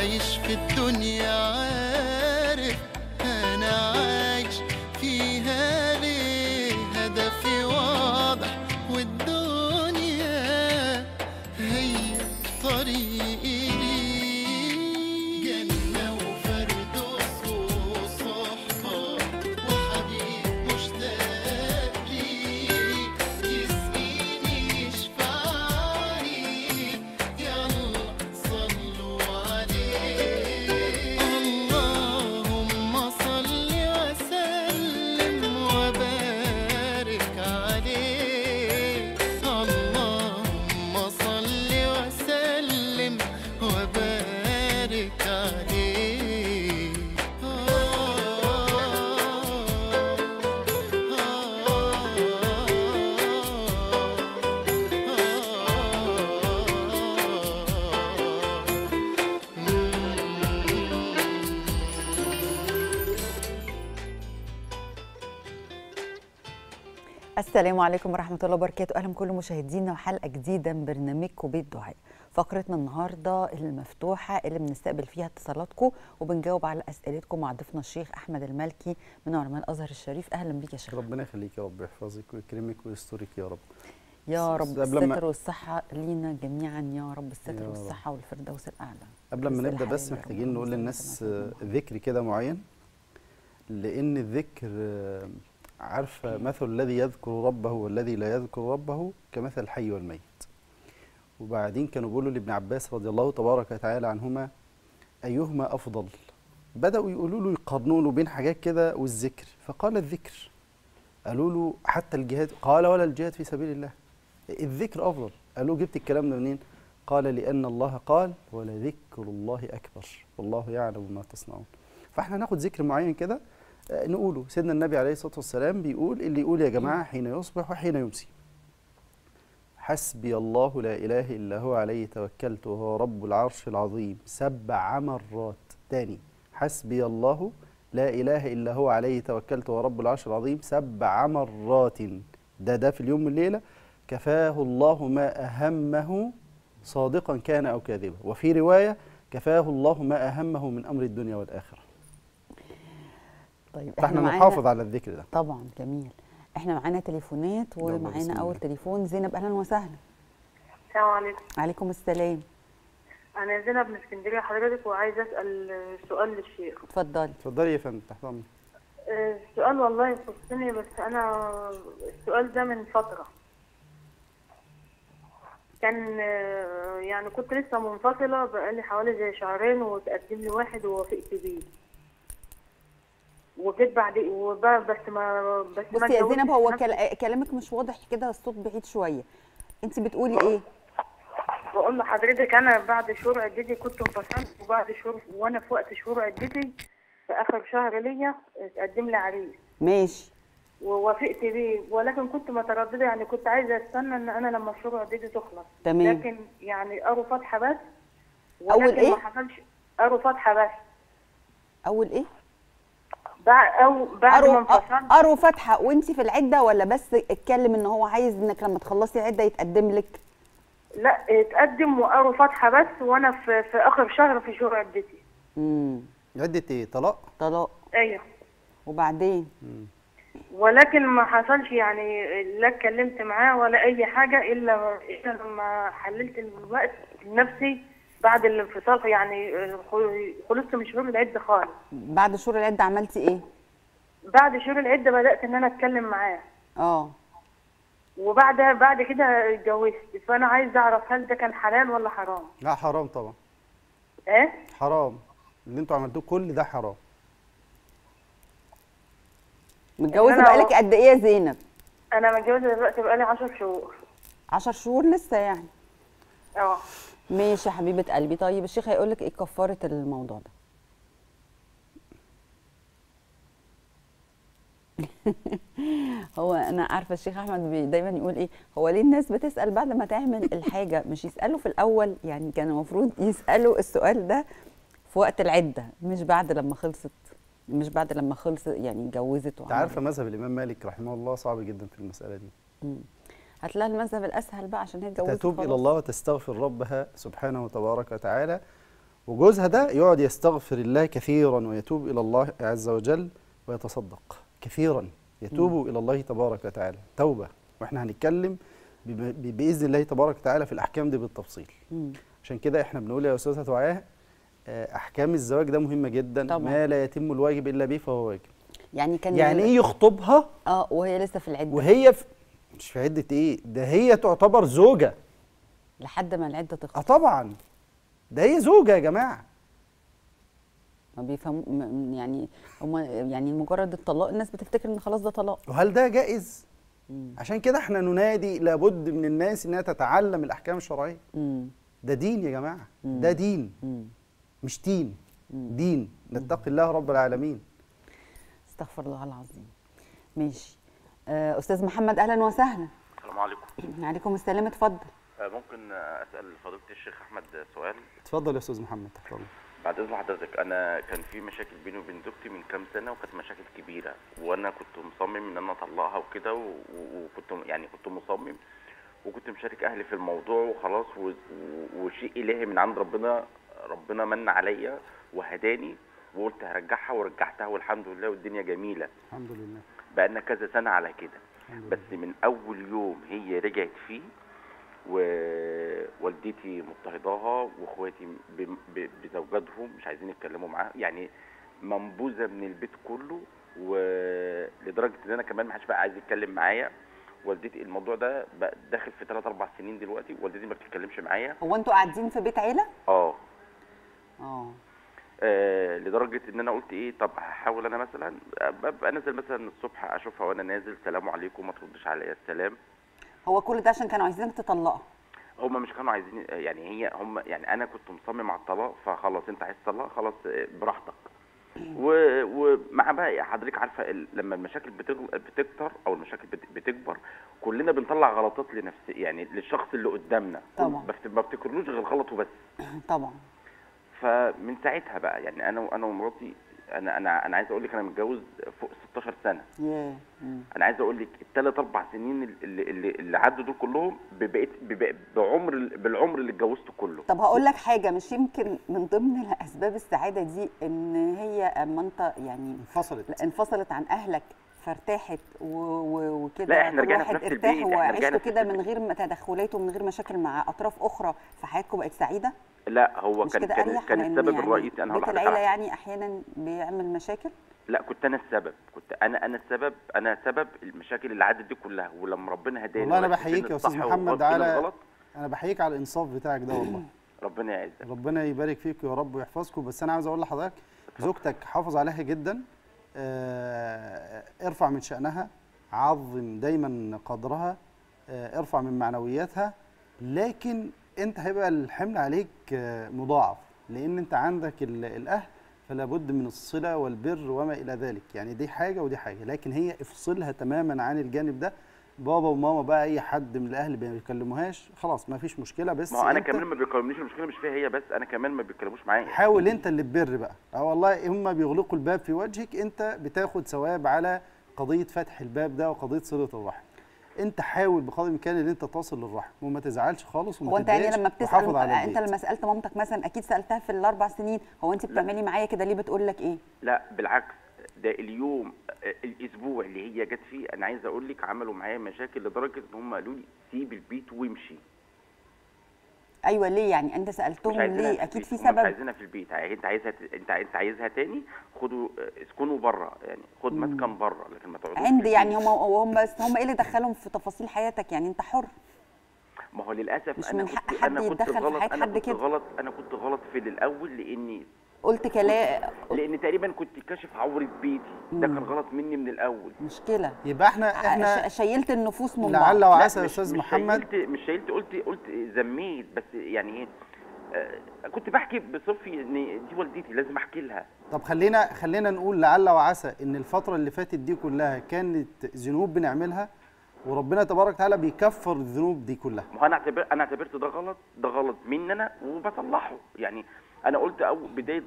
عايش في الدنيا عارف أنا عايش فيها ليه، هدفي واضح والدنيا هي طريقي لي، جنة وفردوس وصحبة وحبيب مشتاق لي، يسقيني يشفعني يلا صلوا عليه. اللهم صل وسلم وبارك عليه، اللهم صل وبارك عليه. السلام عليكم ورحمة الله وبركاته، أهلا بكل مشاهدينا وحلقة جديدة من برنامجكم بيت دعاء. فقرتنا النهارده المفتوحه اللي بنستقبل فيها اتصالاتكم وبنجاوب على اسئلتكم مع ضيفنا الشيخ احمد المالكي من علماء الازهر الشريف. اهلا بيك يا شيخ. ربنا يخليك يا رب، يحفظك ويكرمك ويسترك يا رب. يا رب الستر والصحه لينا جميعا يا رب، الستر والصحه والفردوس الاعلى. قبل ما نبدا بس محتاجين نقول للناس ذكر كده معين، لان الذكر عارفه مثل الذي يذكر ربه والذي لا يذكر ربه كمثل الحي والميت. وبعدين كانوا بيقولوا لابن عباس رضي الله تبارك وتعالى عنهما أيهما أفضل، بدأوا يقولوا له يقارنوا له بين حاجات كده والذكر، فقال الذكر. قالوا له حتى الجهاد، قال ولا الجهاد في سبيل الله، الذكر أفضل. قالوا جبت الكلام ده منين؟ قال لأن الله قال ولذكر الله أكبر والله يعلم ما تصنعون. فإحنا هناخد ذكر معين كده نقوله. سيدنا النبي عليه الصلاة والسلام بيقول اللي يقول يا جماعة حين يصبح وحين يمسي حسبي الله لا إله إلا هو عليه توكلت وهو رب العرش العظيم 7 مرات. تاني، حسبي الله لا إله إلا هو عليه توكلت وهو رب العرش العظيم 7 مرات. ده في اليوم والليلة. كفاه الله ما أهمه صادقا كان أو كاذبا. وفي رواية كفاه الله ما أهمه من أمر الدنيا والآخرة. طيب فاحنا نحافظ على الذكر ده. طبعا جميل. احنا معانا تليفونات ومعانا اول تليفون زينب. اهلا وسهلا. السلام عليكم. وعليكم السلام. انا زينب من اسكندريه حضرتك، وعايزه اسال سؤال للشيخ. اتفضلي. اتفضلي يا فندم تحت امرك. السؤال والله يخصني، بس انا السؤال ده من فتره كان، يعني كنت لسه منفصله بقالي حوالي زي شهرين، وتقدم لي واحد ووافقت بيه وجيت بعد بس بصي يا زينب، هو كلامك مش واضح كده، الصوت بعيد شويه. انت بتقولي ايه؟ بقول لحضرتك انا بعد شروع عدتي كنت انفصلت، وبعد شروع وانا في وقت شروع عدتي في اخر شهر ليا اتقدم لي عريس ماشي ووافقت بيه، ولكن كنت متردده، يعني كنت عايزه استنى ان انا لما شروع عدتي تخلص. تمام. لكن يعني قروا فاتحه بس، اول ايه؟ ما حصلش. قروا فاتحه بس. اول ايه؟ بعد ما انفصلت قروا فاتحه. وانت في العده ولا بس اتكلم ان هو عايز انك لما تخلصي عده يتقدم لك؟ لا، اتقدم وقروا فاتحه بس، وانا في اخر شهر في شهر عدتي. عده ايه؟ طلاق. ايوه. وبعدين ولكن ما حصلش، يعني لا اتكلمت معاه ولا اي حاجه الا لما حللت الوقت نفسي بعد الانفصال، يعني خلصت من شهور العده خالص. بعد شهور العده عملتي ايه؟ بعد شهور العده بدات ان انا اتكلم معاه. وبعدها بعد كده اتجوزت. فانا عايز اعرف هل ده كان حلال ولا حرام؟ لا حرام طبعا. ايه؟ حرام اللي انتوا عملتوه، كل ده حرام. متجوزه بقالك قد ايه يا زينب؟ انا متجوزه دلوقتي بقالي 10 شهور. 10 شهور لسه يعني. ماشي يا حبيبه قلبي. طيب الشيخ هيقول لك ايه كفاره الموضوع ده. هو انا عارفه الشيخ احمد دايما يقول ايه، هو ليه الناس بتسال بعد ما تعمل الحاجه؟ مش يسالوا في الاول، يعني كان المفروض يسالوا السؤال ده في وقت العده، مش بعد لما خلصت، يعني اتجوزت. انت عارفه مذهب الامام مالك رحمه الله صعب جدا في المساله دي. هتلاقي المذهب الاسهل بقى عشان هي اتجوزت. تتوب الى الله وتستغفر ربها سبحانه وتبارك وتعالى وجوزها ده يقعد يستغفر الله كثيرا ويتوب إلى الله عز وجل ويتصدق كثيرا، يتوب إلى الله تبارك وتعالى توبة. وإحنا هنتكلم بإذن الله تبارك وتعالى في الأحكام دي بالتفصيل. عشان كده إحنا بنقول يا أستاذة دعاء أحكام الزواج ده مهمة جدا طبعا. ما لا يتم الواجب إلا به فهو واجب. يعني كان يعني إيه يخطبها وهي لسه في العدة، وهي في مش في عدة إيه ده، هي تعتبر زوجة لحد ما العدة تخلص. طبعا ده هي زوجة يا جماعة، ما بيفهموا يعني هم، يعني مجرد الطلاق الناس بتفتكر إن خلاص ده طلاق. وهل ده جائز؟ عشان كده احنا ننادي لابد من الناس إنها تتعلم الأحكام الشرعية. ده دين يا جماعة، ده دين مش تين، دين. نتقي الله رب العالمين. استغفر الله العظيم. ماشي أستاذ محمد، أهلا وسهلا. السلام عليكم. وعليكم السلام، اتفضل. ممكن أسأل فضيلة الشيخ أحمد سؤال؟ اتفضل يا أستاذ محمد. اتفضل. بعد إذن حضرتك، أنا كان في مشاكل بيني وبين زوجتي من كام سنة، وكانت مشاكل كبيرة، وأنا كنت مصمم إن أنا أطلقها وكده، وكنت يعني كنت مصمم، وكنت مشارك أهلي في الموضوع وخلاص، وشيء إلهي من عند ربنا من عليا وهداني، وقلت هرجعها ورجعتها والحمد لله والدنيا جميلة الحمد لله. بقالنا كذا سنة على كده، بس من أول يوم هي رجعت فيه ووالدتي مضطهداها، واخواتي بزوجاتهم مش عايزين يتكلموا معاها، يعني منبوذه من البيت كله، ولدرجه ان انا كمان ما حدش بقى عايز يتكلم معايا. والدتي الموضوع ده بقى داخل في 3 4 سنين دلوقتي، والدتي ما بتتكلمش معايا. هو انتوا قاعدين في بيت عيله؟ اه لدرجه ان انا قلت ايه، طب هحاول انا مثلا ابقى نازل مثلا الصبح اشوفها وانا نازل، سلام عليكم، ما تردش عليا السلام. هو كل ده عشان كانوا عايزينك تطلقها؟ هما مش كانوا عايزين، يعني هي هم، يعني انا كنت مصمم على الطلاق، فخلاص انت عايز تطلق خلاص براحتك. ومع بقى حضرتك عارفه لما المشاكل بتكتر او المشاكل بتكبر، كلنا بنطلع غلطات لنفس، يعني للشخص اللي قدامنا طبعا، بس ما بتكرروش غير غلطه بس طبعا. فمن ساعتها بقى يعني انا ومراتي، انا عايز اقول لك انا متجوز فوق 16 سنه. انا عايز اقول لك ال3 4 سنين اللي عدوا دول كلهم بقيت بالعمر اللي اتجوزته كله. طب هقول لك حاجه، مش يمكن من ضمن الاسباب السعاده دي ان هي اما انت يعني انفصلت عن اهلك فارتاحت وكده؟ لا، احنا رجعنا في نفس البيت، وعشتوا كده من غير تدخلات ومن غير مشاكل مع اطراف اخرى، فحياتكم بقت سعيده. لا، هو كان السبب الرئيسي. انا هقول لك بيت العيله يعني احيانا بيعمل مشاكل. لا، كنت انا السبب، كنت انا السبب، انا سبب المشاكل اللي عدت دي كلها، ولما ربنا هداني. والله انا بحييك يا استاذ محمد على الانصاف بتاعك ده والله. ربنا يعزك، ربنا يبارك فيك يا رب ويحفظكم. بس انا عاوز اقول لحضرتك زوجتك حافظ عليها جدا، ارفع من شأنها، عظم دايما قدرها، ارفع من معنوياتها، لكن انت هيبقى الحمل عليك مضاعف، لان انت عندك الاهل، فلا بد من الصله والبر وما الى ذلك، يعني دي حاجه ودي حاجه. لكن هي افصلها تماما عن الجانب ده، بابا وماما بقى اي حد من الاهل ما بيكلموهاش، خلاص ما فيش مشكله. بس ما انا كمان ما بيكلمنيش، المشكله مش فيها هي بس، انا كمان ما بيتكلموش معايا. حاول انت اللي تبر بقى، والله هم بيغلقوا الباب في وجهك، انت بتاخد ثواب على قضيه فتح الباب ده وقضيه صله الرحم. انت حاول بقدر الامكان ان انت تصل للرحم وما تزعلش خالص وما تتضايقش. وانت يعني لما بتسال، انت لما سالت مامتك مثلا، اكيد سالتها في ال4 سنين هو انت بتعملي معايا كده ليه، بتقول لك ايه؟ لا بالعكس، ده اليوم الاسبوع اللي هي جت فيه انا عايز اقول لك عملوا معايا مشاكل لدرجه ان هم قالوا لي سيب البيت وامشي. ايوه ليه يعني؟ انت سالتهم ليه؟ اكيد في سبب. مش عايزينها في البيت، انت عايزها انت عايزها تاني، خدوا اسكنوا بره، يعني خد مسكن بره، لكن ما تقعدوش عندي. يعني هم بس هم ايه اللي دخلهم في تفاصيل حياتك؟ يعني انت حر. ما هو للاسف مش من حق حد يتدخل في حياه حد كده. انا كنت غلط في الاول، لاني قلت كلام، لان تقريبا كنت كاشف عورة بيتي، ده كان غلط مني من الاول. مشكله. يبقى احنا شيلت النفوس من بعض. لعل وعسى يا استاذ محمد. مش شيلت، قلت ذميت، بس يعني ايه، كنت بحكي بصفي ان دي والدتي لازم احكي لها. طب خلينا نقول لعل وعسى ان الفتره اللي فاتت دي كلها كانت ذنوب بنعملها، وربنا تبارك وتعالى بيكفر الذنوب دي كلها. ما انا اعتبرت ده غلط مني انا، وبصلحه. يعني انا قلت بدايه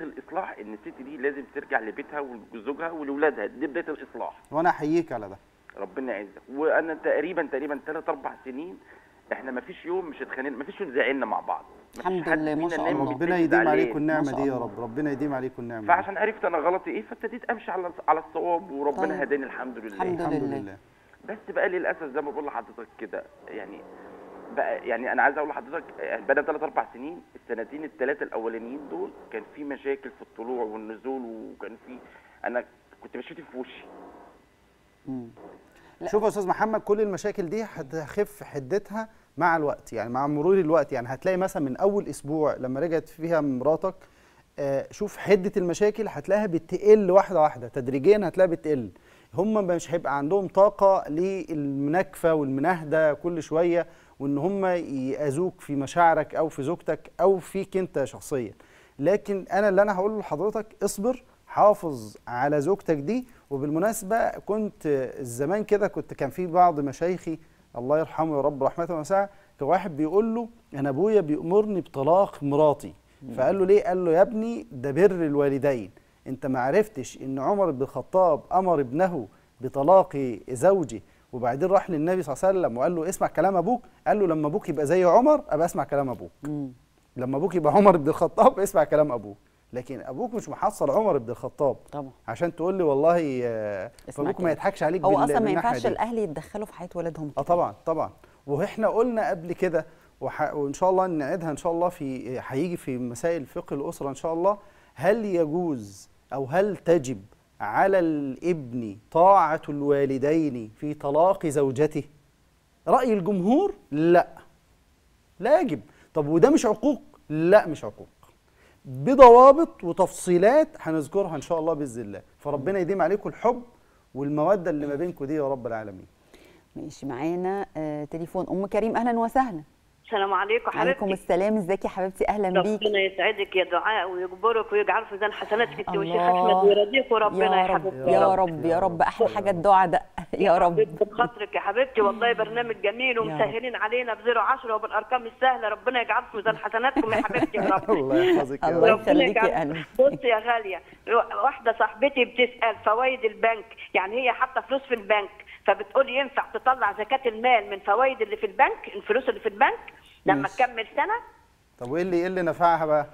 الاصلاح ان الست دي لازم ترجع لبيتها ولزوجها ولاولادها، دي بدايه الاصلاح. وانا احييك على ده، ربنا يعزك. وانا تقريبا 3 4 سنين احنا ما فيش يوم مش اتخانقنا، ما فيش يوم زعلنا مع بعض. الحمد لله ما شاء الله، ربنا يديم عليكم النعمه دي يا رب، ربنا يديم عليكم النعمه. فعشان عرفت انا غلطي ايه فابتديت امشي على الصواب، وربنا طيب. هداني الحمد لله الحمد لله. بس بقى للاسف زي ما بقول لحضرتك كده، يعني بقى يعني انا عايز اقول لحضرتك بدا 3 4 سنين، السنتين الثلاثه الاولانيين دول كان في مشاكل في الطلوع والنزول، وكان في انا كنت بشتي في وشي. شوف يا استاذ محمد، كل المشاكل دي هتخف حدتها مع الوقت، يعني مع مرور الوقت، يعني هتلاقي مثلا من اول اسبوع لما رجعت فيها مراتك شوف حده المشاكل هتلاقيها بتقل واحده واحده تدريجيا، هتلاقيها بتقل، هم مش هيبقى عندهم طاقه للمناكفه والمناهده كل شويه، وان هم يأذوك في مشاعرك او في زوجتك او فيك انت شخصيا. لكن انا اللي انا هقوله لحضرتك اصبر، حافظ على زوجتك دي. وبالمناسبه كنت زمان كده كان في بعض مشايخي الله يرحمه يا رب رحمته واسعه، كان واحد بيقول له انا ابويا بيأمرني بطلاق مراتي، فقال له ليه؟ قال له يا ابني ده بر الوالدين، انت ما عرفتش ان عمر بن الخطاب امر ابنه بطلاق زوجه وبعدين راح للنبي صلى الله عليه وسلم وقال له اسمع كلام ابوك، قال له لما ابوك يبقى زي عمر ابقى اسمع كلام ابوك، لما ابوك يبقى عمر بن الخطاب اسمع كلام ابوك، لكن ابوك مش محصل عمر بن الخطاب طبعا عشان تقول لي والله ابوك ما يضحكش عليك بالناحيه دي. هو اصلا ما ينفعش الاهل يتدخلوا في حياه ولادهم. طبعا طبعا، واحنا قلنا قبل كده وان شاء الله نعيدها ان شاء الله، في هيجي في مسائل فقه الاسره ان شاء الله، هل يجوز او هل تجب على الابن طاعة الوالدين في طلاق زوجته؟ رأي الجمهور لا، لا يجب. طب وده مش عقوق؟ لا مش عقوق، بضوابط وتفصيلات هنذكرها إن شاء الله بإذن الله. فربنا يديم عليكم الحب والمودة اللي ما بينكم دي يا رب العالمين. ماشي، معانا تليفون أم كريم. أهلا وسهلا. السلام عليكم حبيبتي. وعليكم السلام، ازيك يا حبيبتي؟ اهلا بيك. ربنا يسعدك يا دعاء ويجبرك ويجعل في زان حسناتك انت والشيخ احمد ويرضيك، وربنا يحفظك يا رب. يا رب احلى حاجه الدعاء ده يا رب. بخاطرك يا حبيبتي والله، برنامج جميل ومسهلين علينا ب010 وبالارقام السهله، ربنا يجعل في زان حسناتكم يا حبيبتي يا رب. الله يحفظك يا رب. الله يخليك يا قلبي. بصي يا غاليه، واحده صاحبتي بتسال فوائد البنك، يعني هي حاطه فلوس في البنك، فبتقول ينفع تطلع زكاه المال من فوائد اللي في البنك، الفلوس اللي في البنك لما تكمل سنه؟ طب وايه اللي نفعها بقى؟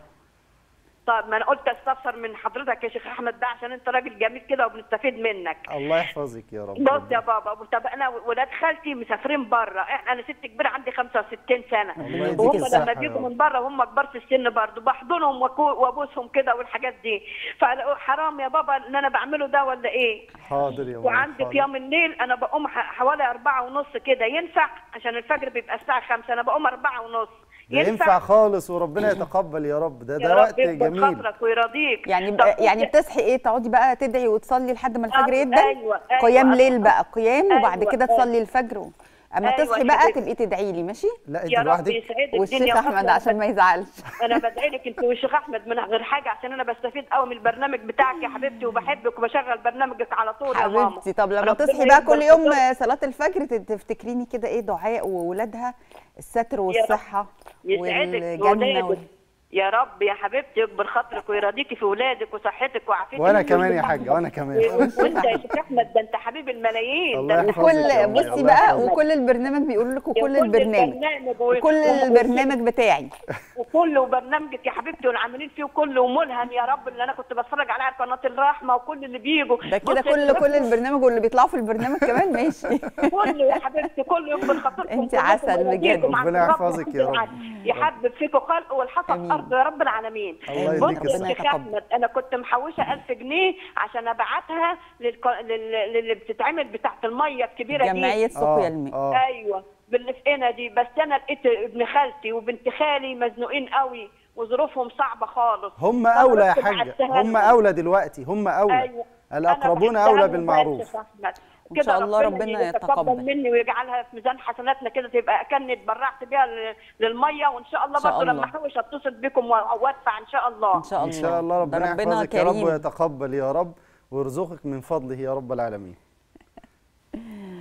طب ما انا قلت استفسر من حضرتك يا شيخ احمد ده عشان انت راجل جميل كده وبنستفيد منك. الله يحفظك يا رب. بص يا بابا، انا ولاد خالتي مسافرين بره، انا ست كبيره عندي 65 سنه، وهم لما بيجوا من بره وهم كبار في السن برضه بحضنهم وابوسهم كده والحاجات دي، فحرام يا بابا ان انا بعمله ده ولا ايه؟ حاضر يا بابا. وعندي قيام الليل انا بقوم حوالي 4:30 كده، ينفع؟ عشان الفجر بيبقى الساعه 5، انا بقوم 4:30. ينفع خالص وربنا يتقبل يا رب. ده وقت جميل خاطرك ويرضيك. يعني بتصحي ايه؟ تقعدي بقى تدعي وتصلي لحد ما الفجر يبدا؟ أيوة قيام ليل بقى، قيام وبعد كده تصلي الفجر، اما تصحي بقى تبقي تدعي لي. ماشي؟ لا انت لوحدك والشيخ احمد عشان ما يزعلش. انا بدعي لك انت والشيخ احمد من غير حاجه، عشان انا بستفيد قوي من البرنامج بتاعك يا حبيبتي، وبحبك وبشغل برنامجك على طول يا ماما حبيبتي. طب لما تصحي بقى كل يوم صلاه الفجر تفتكريني كده ايه دعاء واولادها الستر والصحه والجنه يا رب يا حبيبتي، يكبر خاطرك ويرضيكي في ولادك وصحتك وعافيتك. وانا كمان يا حاجه، وانا كمان. وانت يا شيخ احمد ده انت حبيب الملايين. ده كل بصي بقى، وكل البرنامج بيقول لكم كل البرنامج بتاعي وكله برنامجك يا حبيبتي والعاملين فيه كله ملهم يا رب، اللي انا كنت بتفرج عليه على قناه الرحمه وكل اللي بيجوا ده كده كل البرنامج واللي بيطلعوا في البرنامج كمان. ماشي كله يا حبيبتي كله، يكبر خاطركم انت عسل بجد، ربنا يحفظك يا رب، يحبب فيكم خلقه والحصى يا رب العالمين. بصي يا احمد انا كنت محوشه 1000 جنيه عشان ابعتها للي بتتعمل بتاعت الميه الكبيره دي، جمعيه سقيا الماء. ايوه باللفقنا دي، بس انا لقيت ابن خالتي وبنت خالي مزنوقين قوي وظروفهم صعبه خالص. هم اولى يا حاجه، هم اولى دلوقتي، هم اولى. أيوة. الاقربون اولى بالمعروف إن شاء الله، ربنا يتقبل مني ويجعلها في ميزان حسناتنا كده، تبقى اكني اتبرعت بيها للميه، وان شاء الله برضه لما احوش اتصل بكم وادفع ان شاء الله. ان شاء الله ان شاء الله، ربنا يحفظك يا رب ويتقبل يا رب ويرزقك من فضله يا رب العالمين.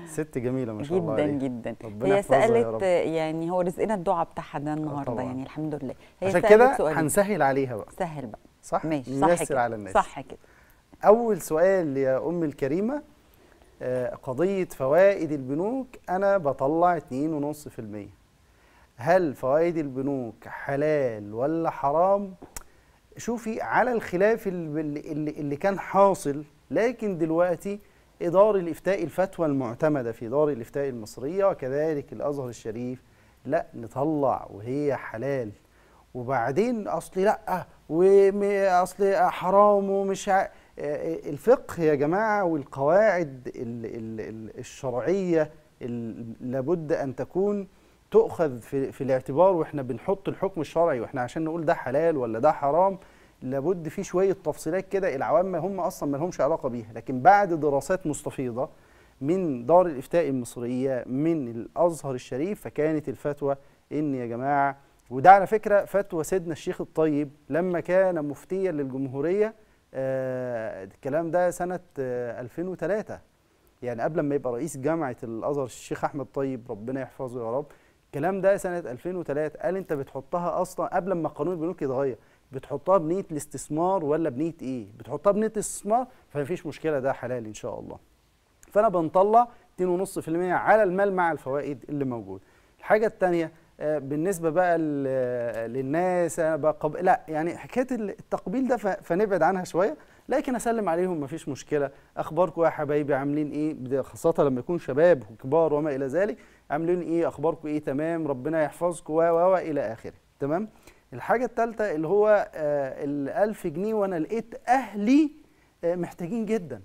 ست جميله ما شاء الله عليها جدا جدا. هي سالت يعني هو رزقنا الدعاء بتاعها ده النهارده يعني الحمد لله. هي عشان كده هنسهل عليها بقى. سهل بقى صح؟ ماشي صح كده. على الناس صح كده. اول سؤال يا ام الكريمه، قضية فوائد البنوك، أنا بطلع 2.5%. هل فوائد البنوك حلال ولا حرام؟ شوفي على الخلاف اللي كان حاصل، لكن دلوقتي دار الافتاء الفتوى المعتمده في دار الافتاء المصريه وكذلك الازهر الشريف لا نطلع وهي حلال، وبعدين اصل لا واصل حرام ومش الفقه يا جماعه والقواعد الشرعيه لابد ان تكون تؤخذ في الاعتبار، واحنا بنحط الحكم الشرعي واحنا عشان نقول ده حلال ولا ده حرام لابد في شويه تفصيلات كده العوام هم اصلا ما لهمش علاقه بيها، لكن بعد دراسات مستفيضه من دار الافتاء المصريه من الازهر الشريف فكانت الفتوى ان يا جماعه، وده على فكره فتوى سيدنا الشيخ الطيب لما كان مفتيا للجمهوريه الكلام ده سنه 2003 يعني قبل ما يبقى رئيس جامعه الازهر الشيخ أحمد الطيب ربنا يحفظه يا رب، الكلام ده سنه 2003 قال انت بتحطها اصلا قبل ما قانون البنوك يتغير بتحطها بنيه الاستثمار ولا بنيه ايه؟ بتحطها بنيه الاستثمار فمفيش مشكله ده حلال ان شاء الله. فانا بنطلع 2.5% على المال مع الفوائد اللي موجوده. الحاجه الثانيه بالنسبه بقى للناس لا يعني حكايه التقبيل ده فنبعد عنها شويه، لكن اسلم عليهم مفيش مشكله، اخباركم يا حبايبي عاملين ايه؟ خاصه لما يكون شباب وكبار وما الى ذلك، عاملين ايه؟ اخباركم ايه؟ تمام ربنا يحفظكم و الى اخره، تمام؟ الحاجة الثالثة اللي هو 1000 جنيه وأنا لقيت أهلي محتاجين جدا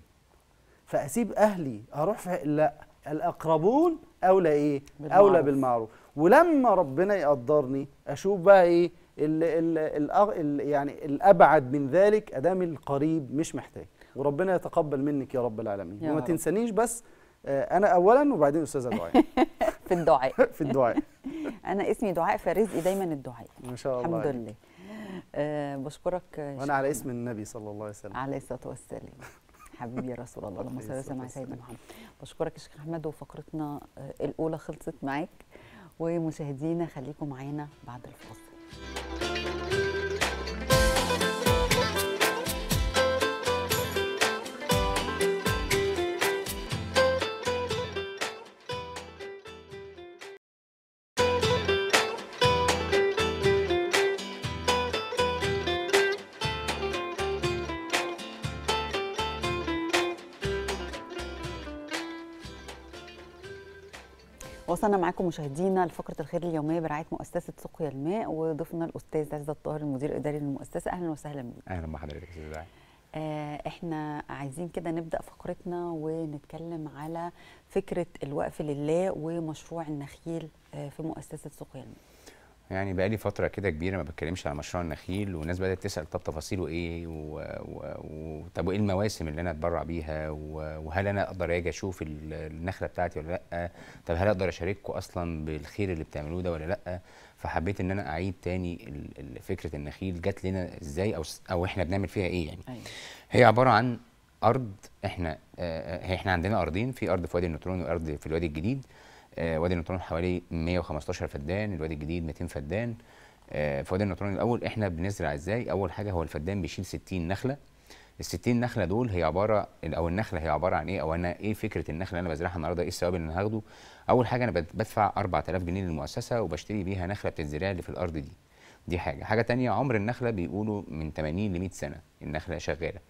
فأسيب أهلي أروح لا، الأقربون أولى إيه؟ أولى بالمعروف، ولما ربنا يقدرني أشوف بقى إيه يعني الأبعد من ذلك أدام القريب مش محتاج، وربنا يتقبل منك يا رب العالمين يا وما رب. تنسانيش بس أنا أولا وبعدين أستاذة دعاء في الدعاء في الدعاء أنا اسمي دعاء فرزقي دايما الدعاء ما شاء الله الحمد لله. بشكرك وأنا على اسم النبي صلى الله عليه وسلم عليه الصلاة والسلام حبيبي يا رسول الله اللهم صل وسلم على سيدنا محمد. بشكرك يا شيخ أحمد وفقرتنا الأولى خلصت معاك، ومشاهدينا خليكم معانا بعد الفاصل. وصلنا معاكم مشاهدينا لفقره الخير اليوميه برعايه مؤسسه سقيا الماء، وضيفنا الاستاذ عزت الطاهر المدير الاداري للمؤسسه. اهلا وسهلا بيك. اهلا بحضرتك يا استاذ دعاء. احنا عايزين كده نبدا فقرتنا ونتكلم على فكره الوقف لله ومشروع النخيل في مؤسسه سقيا الماء. يعني بقى لي فتره كده كبيره ما بتكلمش على مشروع النخيل، والناس بدات تسال طب تفاصيله ايه طب وايه المواسم اللي انا اتبرع بيها، وهل انا اقدر اجي اشوف النخله بتاعتي ولا لا؟ طب هل اقدر اشارككم اصلا بالخير اللي بتعملوه ده ولا لا؟ فحبيت ان انا اعيد تاني فكره النخيل جت لنا ازاي او احنا بنعمل فيها ايه يعني. أيوة. هي عباره عن ارض، احنا عندنا ارضين، في ارض في وادي النطرون وارض في الوادي الجديد. وادي النطرون حوالي 115 فدان، الوادي الجديد 200 فدان. في وادي النطرون الاول احنا بنزرع ازاي؟ اول حاجه هو الفدان بيشيل 60 نخله. ال 60 نخله دول هي عباره او النخله هي عباره عن ايه؟ او انا ايه فكره النخله اللي انا بزرعها النهارده؟ ايه الثواب اللي انا هاخده؟ اول حاجه انا بدفع 4000 جنيه للمؤسسه وبشتري بيها نخله بتتزرع اللي في الارض دي. دي حاجه. حاجه ثانيه، عمر النخله بيقولوا من 80 ل 100 سنه النخله شغاله.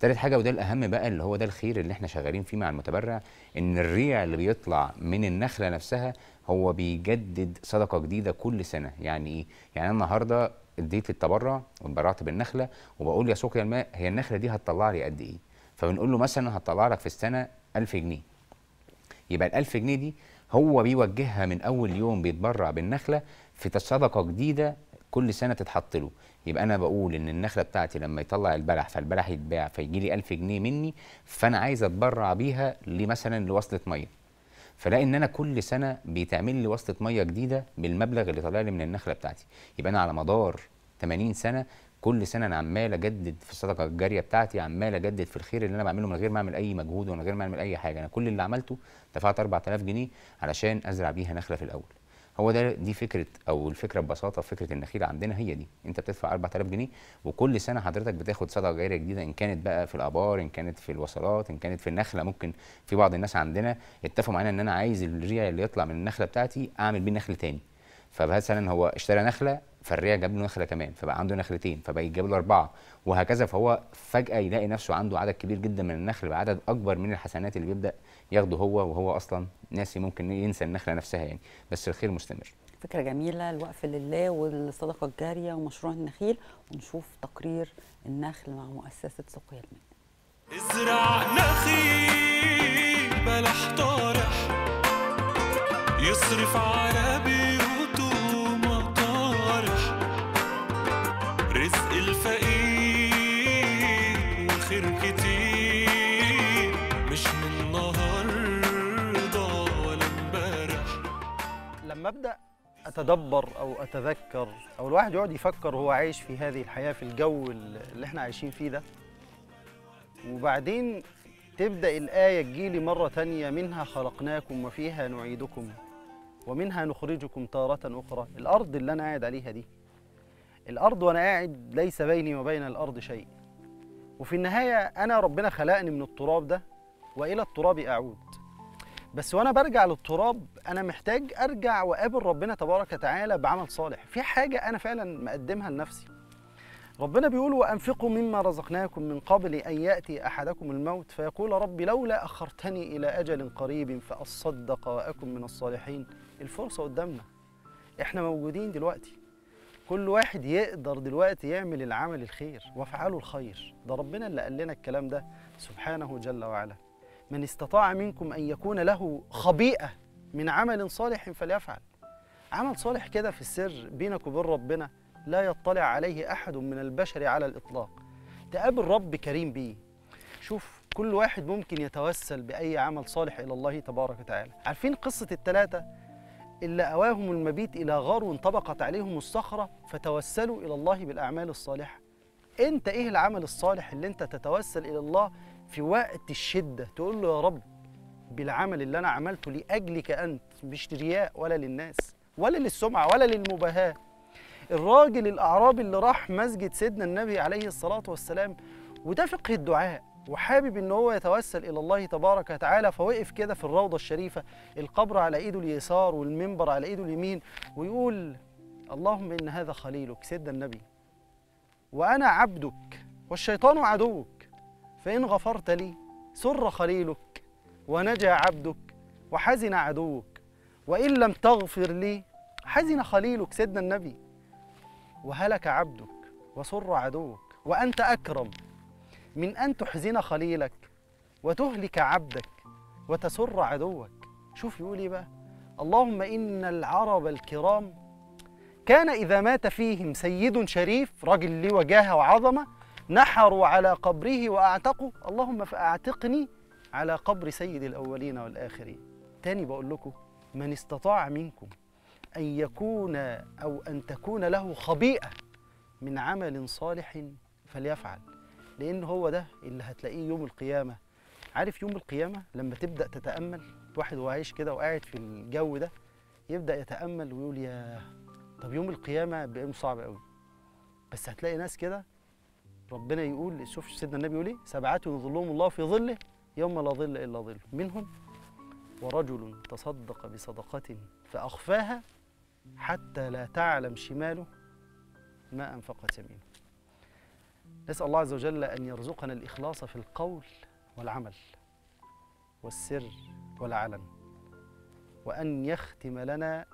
تالت حاجة وده الأهم بقى اللي هو ده الخير اللي احنا شغالين فيه مع المتبرع، إن الريع اللي بيطلع من النخلة نفسها هو بيجدد صدقة جديدة كل سنة. يعني إيه؟ يعني أنا النهاردة اديت التبرع واتبرعت بالنخلة وبقول يا سقيا الماء هي النخلة دي هتطلع لي قد إيه؟ فبنقول له مثلا هتطلع لك في السنة 1000 جنيه. يبقى ال 1000 جنيه دي هو بيوجهها من أول يوم بيتبرع بالنخلة في صدقة جديدة كل سنة تتحط له. يبقى انا بقول ان النخله بتاعتي لما يطلع البلح فالبلح يتباع فيجي لي 1000 جنيه مني، فانا عايز اتبرع بيها مثلا لوصله ميه، فلاقي ان انا كل سنه بيتعمل لي وصله ميه جديده بالمبلغ اللي طالع لي من النخله بتاعتي. يبقى انا على مدار 80 سنه كل سنه انا عمال اجدد في الصدقه الجاريه بتاعتي، عمال اجدد في الخير اللي انا بعمله من غير ما اعمل اي مجهود ومن غير ما اعمل اي حاجه. انا كل اللي عملته دفعت 4000 جنيه علشان ازرع بيها نخله في الاول. هو ده دي فكره او الفكره ببساطه فكره النخيل عندنا هي دي، انت بتدفع 4000 جنيه وكل سنه حضرتك بتاخد صدقه جاريه جديده، ان كانت بقى في الابار، ان كانت في الوصلات، ان كانت في النخله. ممكن في بعض الناس عندنا اتفقوا معانا ان انا عايز الريع اللي يطلع من النخله بتاعتي اعمل بيه نخل تاني، فمثلا هو اشترى نخله، فالريع جاب له نخله كمان، فبقى عنده نخلتين، فبقى يجيب له 4 وهكذا. فهو فجاه يلاقي نفسه عنده عدد كبير جدا من النخل بعدد اكبر من الحسنات اللي بيبدا ياخده هو، وهو اصلا ناسي، ممكن ينسى النخله نفسها يعني، بس الخير مستمر. فكره جميله، الوقف لله والصدقه الجاريه ومشروع النخيل، ونشوف تقرير النخل مع مؤسسه سقيا الماء. ازرع نخيل بلا احترق يصرف على بيوته مطارح، رزق الفقير وخير كتير مش من النهارده ولا امبارح. لما ابدا اتدبر او اتذكر او الواحد يقعد يفكر وهو عايش في هذه الحياه، في الجو اللي احنا عايشين فيه ده، وبعدين تبدأ الآية تجيلي مرة تانية، منها خلقناكم وفيها نعيدكم ومنها نخرجكم تارة أخرى. الأرض اللي أنا قاعد عليها دي، الأرض وأنا قاعد ليس بيني وبين الأرض شيء، وفي النهاية أنا ربنا خلقني من التراب ده وإلى التراب أعود. بس وأنا برجع للتراب أنا محتاج أرجع وأقابل ربنا تبارك وتعالى بعمل صالح، في حاجة أنا فعلا مقدمها لنفسي. ربنا بيقول وأنفقوا مما رزقناكم من قبل أن يأتي أحدكم الموت فيقول ربي لولا أخرتني إلى أجل قريب فأصدق وأكن من الصالحين. الفرصة قدامنا، إحنا موجودين دلوقتي، كل واحد يقدر دلوقتي يعمل العمل الخير وافعلوا الخير، ده ربنا اللي قال لنا الكلام ده سبحانه جل وعلا. من استطاع منكم أن يكون له خبيئة من عمل صالح فليفعل. عمل صالح كده في السر بينك وبين ربنا لا يطلع عليه أحد من البشر على الإطلاق، تقابل رب كريم بيه. شوف كل واحد ممكن يتوسل بأي عمل صالح إلى الله تبارك وتعالى. عارفين قصة ال3 اللي أواهم المبيت إلى غار وانطبقت عليهم الصخرة فتوسلوا إلى الله بالأعمال الصالحة؟ أنت إيه العمل الصالح اللي أنت تتوسل إلى الله في وقت الشدة تقول له يا رب بالعمل اللي أنا عملته لأجلك أنت، مش رياء ولا للناس ولا للسمعة ولا للمباهاة. الراجل الأعرابي اللي راح مسجد سيدنا النبي عليه الصلاة والسلام، وده فقه الدعاء، وحابب إن هو يتوسل إلى الله تبارك وتعالى، فوقف كده في الروضة الشريفة، القبر على إيده اليسار والمنبر على إيده اليمين، ويقول اللهم إن هذا خليلك سيدنا النبي وأنا عبدك والشيطان عدوك، فإن غفرت لي سر خليلك ونجا عبدك وحزن عدوك، وإن لم تغفر لي حزن خليلك سيدنا النبي وهلك عبدك وسر عدوك، وأنت أكرم من أن تحزن خليلك وتهلك عبدك وتسر عدوك. شوف يقول إيه بقى، اللهم إن العرب الكرام كان إذا مات فيهم سيد شريف، راجل ليه وجاهة وعظمة، نحروا على قبره وأعتقوا، اللهم فأعتقني على قبر سيد الأولين والآخرين. تاني بقول لكم، من استطاع منكم أن يكون أو أن تكون له خبيئة من عمل صالح فليفعل، لأن هو ده اللي هتلاقيه يوم القيامة. عارف يوم القيامة لما تبدأ تتأمل، واحد وهو عايش كده وقاعد في الجو ده يبدأ يتأمل ويقول يا طب يوم القيامة بيبقى صعب قوي، بس هتلاقي ناس كده ربنا يقول، شوف سيدنا النبي يقول إيه، 7 يظلهم الله في ظله يوم لا ظل إلا ظله، منهم ورجل تصدق بصدقة فأخفاها حتى لا تعلم شماله ما أنفقت يمينه. نسأل الله عز وجل أن يرزقنا الإخلاص في القول والعمل والسر والعلن، وأن يختم لنا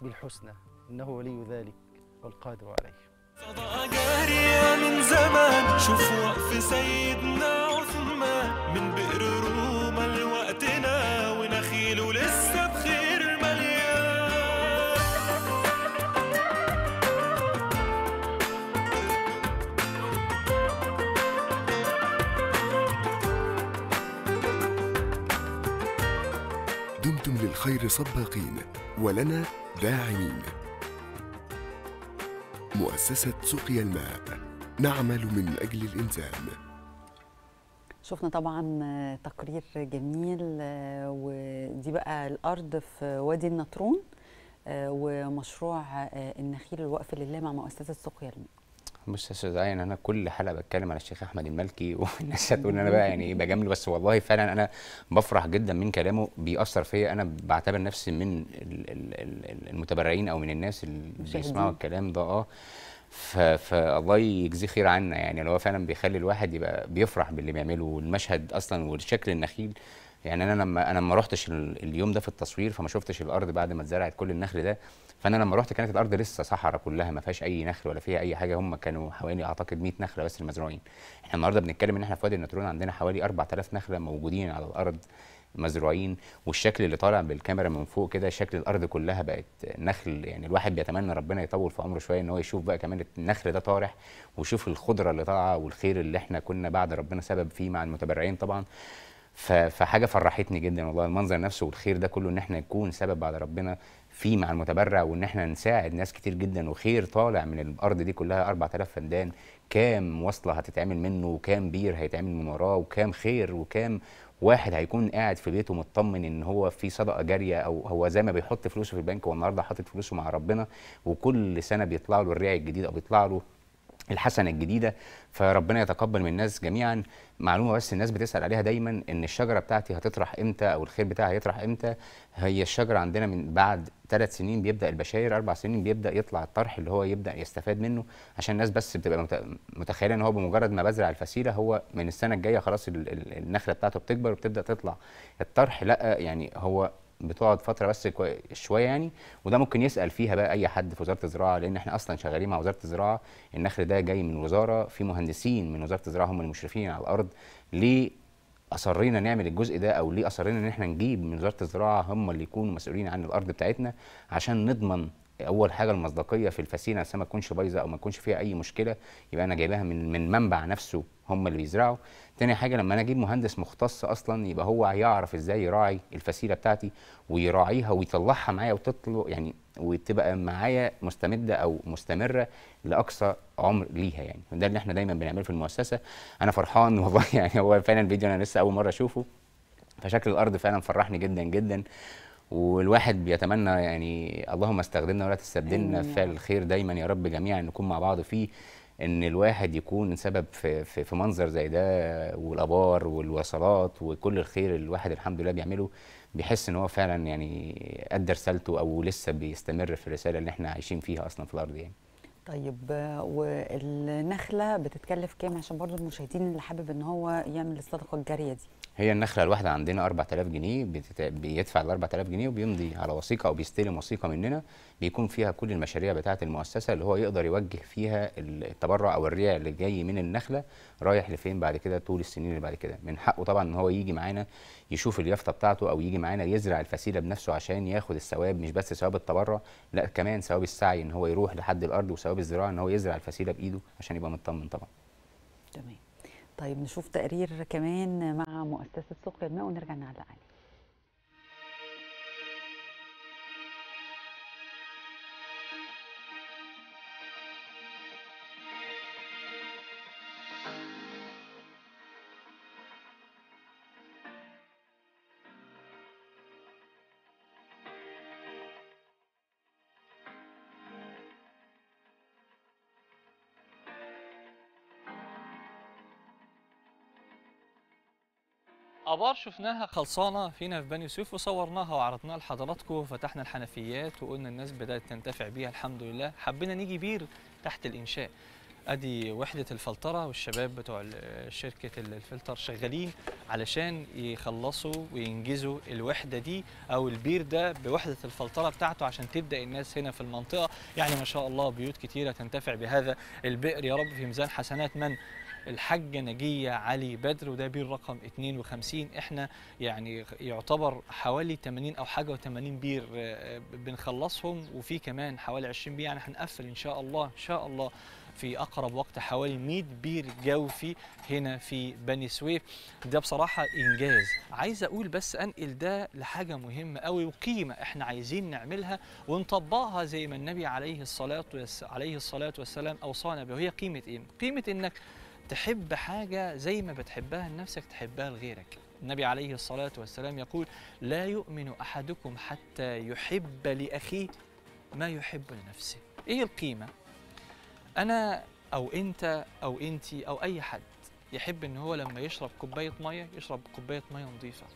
بالحسنى، إنه ولي ذلك والقادر عليه. صدقة جارية من زمان، شوف وقف سيدنا عثمان من بئر روما لوقتنا، ونخيله لسه بخير خير سباقين ولنا داعمين. مؤسسة سقيا الماء، نعمل من أجل الإنسان. شفنا طبعا تقرير جميل، ودي بقى الأرض في وادي النطرون ومشروع النخيل الوقف لله مع مؤسسة سقيا الماء. بص يا استاذ عين، انا كل حلقه بتكلم على الشيخ احمد المالكي والناس هتقول انا بقى يعني بجامله، بس والله فعلا انا بفرح جدا من كلامه، بيأثر فيا. انا بعتبر نفسي من المتبرعين او من الناس اللي بيسمعوا الكلام ده. فالله يجزيه خير عنا، يعني اللي هو فعلا بيخلي الواحد يبقى بيفرح باللي بيعمله، والمشهد اصلا والشكل النخيل. يعني انا لما ما رحتش اليوم ده في التصوير، فما شفتش الارض بعد ما اتزرعت كل النخل ده. فانا لما رحت كانت الارض لسه صحراء كلها، ما فيهاش اي نخل ولا فيها اي حاجه. هم كانوا حوالي اعتقد 100 نخله بس المزروعين. احنا النهارده بنتكلم ان احنا في وادي النطرون عندنا حوالي 4000 نخله موجودين على الارض مزروعين. والشكل اللي طالع بالكاميرا من فوق كده شكل الارض كلها بقت نخل، يعني الواحد بيتمنى ربنا يطول في عمره شويه ان هو يشوف بقى كمان النخل ده طارح، ويشوف الخضره اللي طالعه والخير اللي احنا كنا بعد ربنا سبب فيه مع المتبرعين طبعا. فحاجه فرحتني جدا والله، المنظر نفسه والخير ده كله، ان احنا نكون سبب بعد ربنا فيه مع المتبرع، وان احنا نساعد ناس كتير جدا، وخير طالع من الارض دي كلها. 4000 فدان، كام وصله هتتعمل منه، وكام بير هيتعمل من وراه، وكام خير، وكام واحد هيكون قاعد في بيته مطمن ان هو في صدقه جاريه، او هو زي ما بيحط فلوسه في البنك والنهارده حاطط فلوسه مع ربنا، وكل سنه بيطلع له الريع الجديد او بيطلع له الحسنه الجديده. فربنا يتقبل من الناس جميعا. معلومه بس الناس بتسال عليها دايما، ان الشجره بتاعتي هتطرح امتى او الخير بتاعها هيطرح امتى. هي الشجره عندنا من بعد 3 سنين بيبدا البشاير، 4 سنين بيبدا يطلع الطرح اللي هو يبدا يستفاد منه. عشان الناس بس بتبقى متخيله ان هو بمجرد ما بزرع الفسيله هو من السنه الجايه خلاص النخله بتاعته بتكبر وبتبدا تطلع الطرح. لا، يعني هو بتقعد فتره بس شويه يعني. وده ممكن يسال فيها بقى اي حد في وزاره الزراعه، لان احنا اصلا شغالين مع وزاره الزراعه. النخل ده جاي من وزاره، في مهندسين من وزاره الزراعه هم المشرفين على الارض. ليه اصرينا نعمل الجزء ده، او ليه اصرينا ان احنا نجيب من وزاره الزراعه هم اللي يكونوا مسؤولين عن الارض بتاعتنا؟ عشان نضمن اول حاجه المصداقيه في الفسيله، عشان ما تكونش بايظه او ما تكونش فيها اي مشكله، يبقى انا جايبها من منبع نفسه هم اللي بيزرعوا. تاني حاجه لما انا اجيب مهندس مختص اصلا، يبقى هو هيعرف ازاي يراعي الفسيله بتاعتي ويراعيها ويطلعها معايا وتطلع يعني، وتبقى معايا مستمده او مستمره لاقصى عمر ليها يعني. ده اللي احنا دايما بنعمله في المؤسسه. انا فرحان والله، يعني هو فعلا الفيديو انا لسه اول مره اشوفه، فشكل الارض فعلا فرحني جدا جدا. والواحد بيتمنى يعني اللهم استخدمنا ولا تستبدلنا في الخير دايما يا رب، جميعا نكون مع بعض فيه، ان الواحد يكون سبب في منظر زي ده، والابار والوصلات وكل الخير اللي الواحد الحمد لله بيعمله، بيحس ان هو فعلا يعني ادى رسالته، او لسه بيستمر في الرساله اللي احنا عايشين فيها اصلا في الارض يعني. طيب، والنخله بتتكلف كام عشان برضو المشاهدين اللي حابب ان هو يعمل الصدقه الجاريه دي؟ هي النخله الواحده عندنا 4000 جنيه بيدفع ال 4000 جنيه وبيمضي على وثيقه او بيستلم وثيقه مننا، بيكون فيها كل المشاريع بتاعه المؤسسه اللي هو يقدر يوجه فيها التبرع او الريع اللي جاي من النخله رايح لفين بعد كده طول السنين اللي بعد كده. من حقه طبعا ان هو يجي معانا يشوف اليافطه بتاعته، او يجي معانا يزرع الفسيله بنفسه عشان ياخد الثواب، مش بس ثواب التبرع، لا كمان ثواب السعي ان هو يروح لحد الارض، وثواب الزراعه ان هو يزرع الفسيله بايده عشان يبقى مطمن طبعا. تمام. طيب نشوف تقرير كمان مع مؤسسة سقيا الماء ونرجع نعلق عليه. أبار شفناها خلصانة فينا في بني سويف وصورناها وعرضناها لحضراتكم، وفتحنا الحنفيات وقلنا الناس بدأت تنتفع بيها الحمد لله. حبينا نيجي بير تحت الإنشاء، أدي وحدة الفلترة والشباب بتوع شركة الفلتر شغالين علشان يخلصوا وينجزوا الوحدة دي أو البير ده بوحدة الفلترة بتاعته عشان تبدأ الناس هنا في المنطقة. يعني ما شاء الله بيوت كتيرة تنتفع بهذا البئر يا رب في ميزان حسنات من؟ الحاجة نجية علي بدر، وده بير رقم 52. احنا يعني يعتبر حوالي 80 او حاجة و80 بير بنخلصهم، وفي كمان حوالي 20 بير يعني هنقفل ان شاء الله في اقرب وقت حوالي 100 بير جوفي هنا في بني سويف. ده بصراحه انجاز. عايز اقول بس انقل ده لحاجه مهمه قوي وقيمه احنا عايزين نعملها ونطبقها زي ما النبي عليه الصلاه والسلام اوصانا بها. وهي قيمه ايه؟ قيمه انك تحب حاجه زي ما بتحبها لنفسك تحبها لغيرك. النبي عليه الصلاه والسلام يقول: لا يؤمن احدكم حتى يحب لاخيه ما يحب لنفسه. ايه القيمه؟ أنا أو أنت أو أنتي أو أي حد يحب إن هو لما يشرب كوباية مية يشرب كوباية مية نظيفة،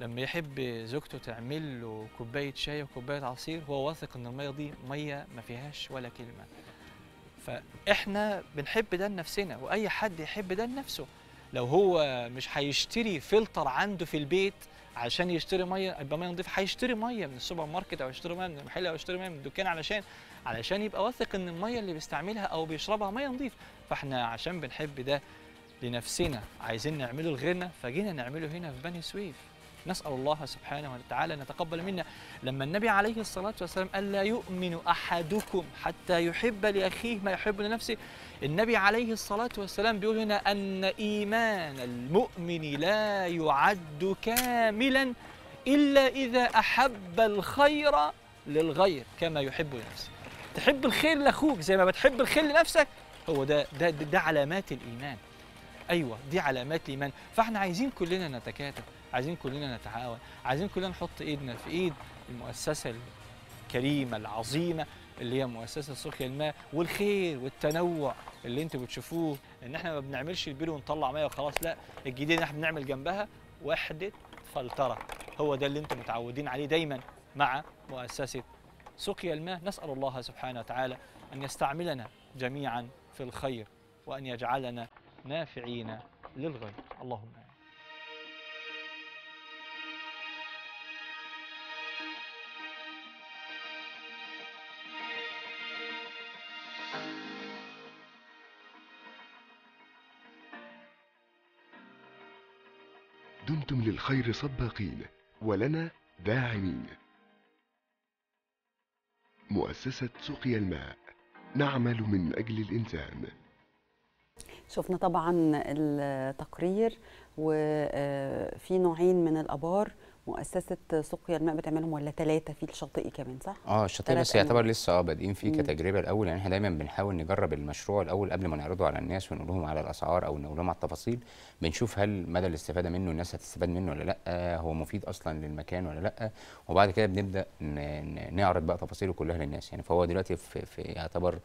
لما يحب زوجته تعمل له كوباية شاي وكوباية عصير هو واثق إن المية دي مية ما فيهاش ولا كلمة. فإحنا بنحب ده لنفسنا، وأي حد يحب ده لنفسه. لو هو مش هيشتري فلتر عنده في البيت عشان يشتري ميه يبقى ميه نضيفه، هيشتري ميه من السوبر ماركت او يشتري ميه من المحل او يشتري ميه من الدكان علشان يبقى واثق ان الميه اللي بيستعملها او بيشربها ميه نضيفه. فاحنا عشان بنحب ده لنفسنا عايزين نعمله لغيرنا، فجينا نعمله هنا في بني سويف. نسال الله سبحانه وتعالى ان يتقبل منا. لما النبي عليه الصلاه والسلام قال لا يؤمن احدكم حتى يحب لاخيه ما يحب لنفسه، النبي عليه الصلاه والسلام بيقول هنا ان ايمان المؤمن لا يعد كاملا الا اذا احب الخير للغير كما يحب لنفسه. تحب الخير لاخوك زي ما بتحب الخير لنفسك، هو ده علامات الايمان. ايوه دي علامات الايمان. فاحنا عايزين كلنا نتكاتف، عايزين كلنا نتعاون، عايزين كلنا نحط ايدنا في ايد المؤسسه الكريمه العظيمه اللي هي مؤسسه سقيا الماء والخير والتنوع اللي انتوا بتشوفوه. ان احنا ما بنعملش البير ونطلع ميه وخلاص، لا، الجديد احنا بنعمل جنبها وحده فلتره. هو ده اللي انتوا متعودين عليه دايما مع مؤسسه سقيا الماء. نسال الله سبحانه وتعالى ان يستعملنا جميعا في الخير وان يجعلنا نافعين للغير، اللهم امين. دمتم للخير سباقين ولنا داعمين. مؤسسة سقيا الماء، نعمل من أجل الإنسان. شفنا طبعا التقرير، وفي نوعين من الابار مؤسسه سقيا الماء بتعملهم، ولا ثلاثه في الشاطئي كمان، صح؟ الشاطئي بس يعتبر لسه بادئين فيه كتجربه الاول، يعني احنا دايما بنحاول نجرب المشروع الاول قبل ما نعرضه على الناس ونقول لهم على الاسعار او نقول لهم على التفاصيل، بنشوف هل مدى الاستفاده منه، الناس هتستفاد منه ولا لا، هو مفيد اصلا للمكان ولا لا، وبعد كده بنبدا نعرض بقى تفاصيله كلها للناس. يعني فهو دلوقتي في يعتبر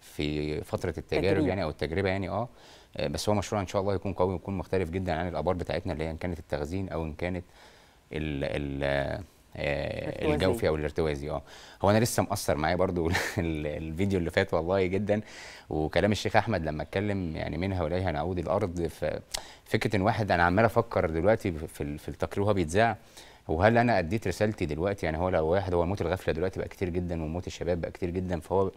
في فتره التجارب يعني او التجربه يعني بس هو مشروع ان شاء الله يكون قوي ويكون مختلف جدا عن الابار بتاعتنا، اللي هي ان كانت التخزين او ان كانت الجوفي او الارتوازي. هو انا لسه مقصر معايا برضو الفيديو اللي فات والله جدا، وكلام الشيخ احمد لما اتكلم يعني منها واليها نعود الارض. فكره ان واحد انا عمال افكر دلوقتي في التقرير وهو بيتذاع، وهل انا اديت رسالتي دلوقتي؟ يعني هو لو واحد، هو موت الغفله دلوقتي بقى كتير جدا وموت الشباب بقى كتير جدا، فهو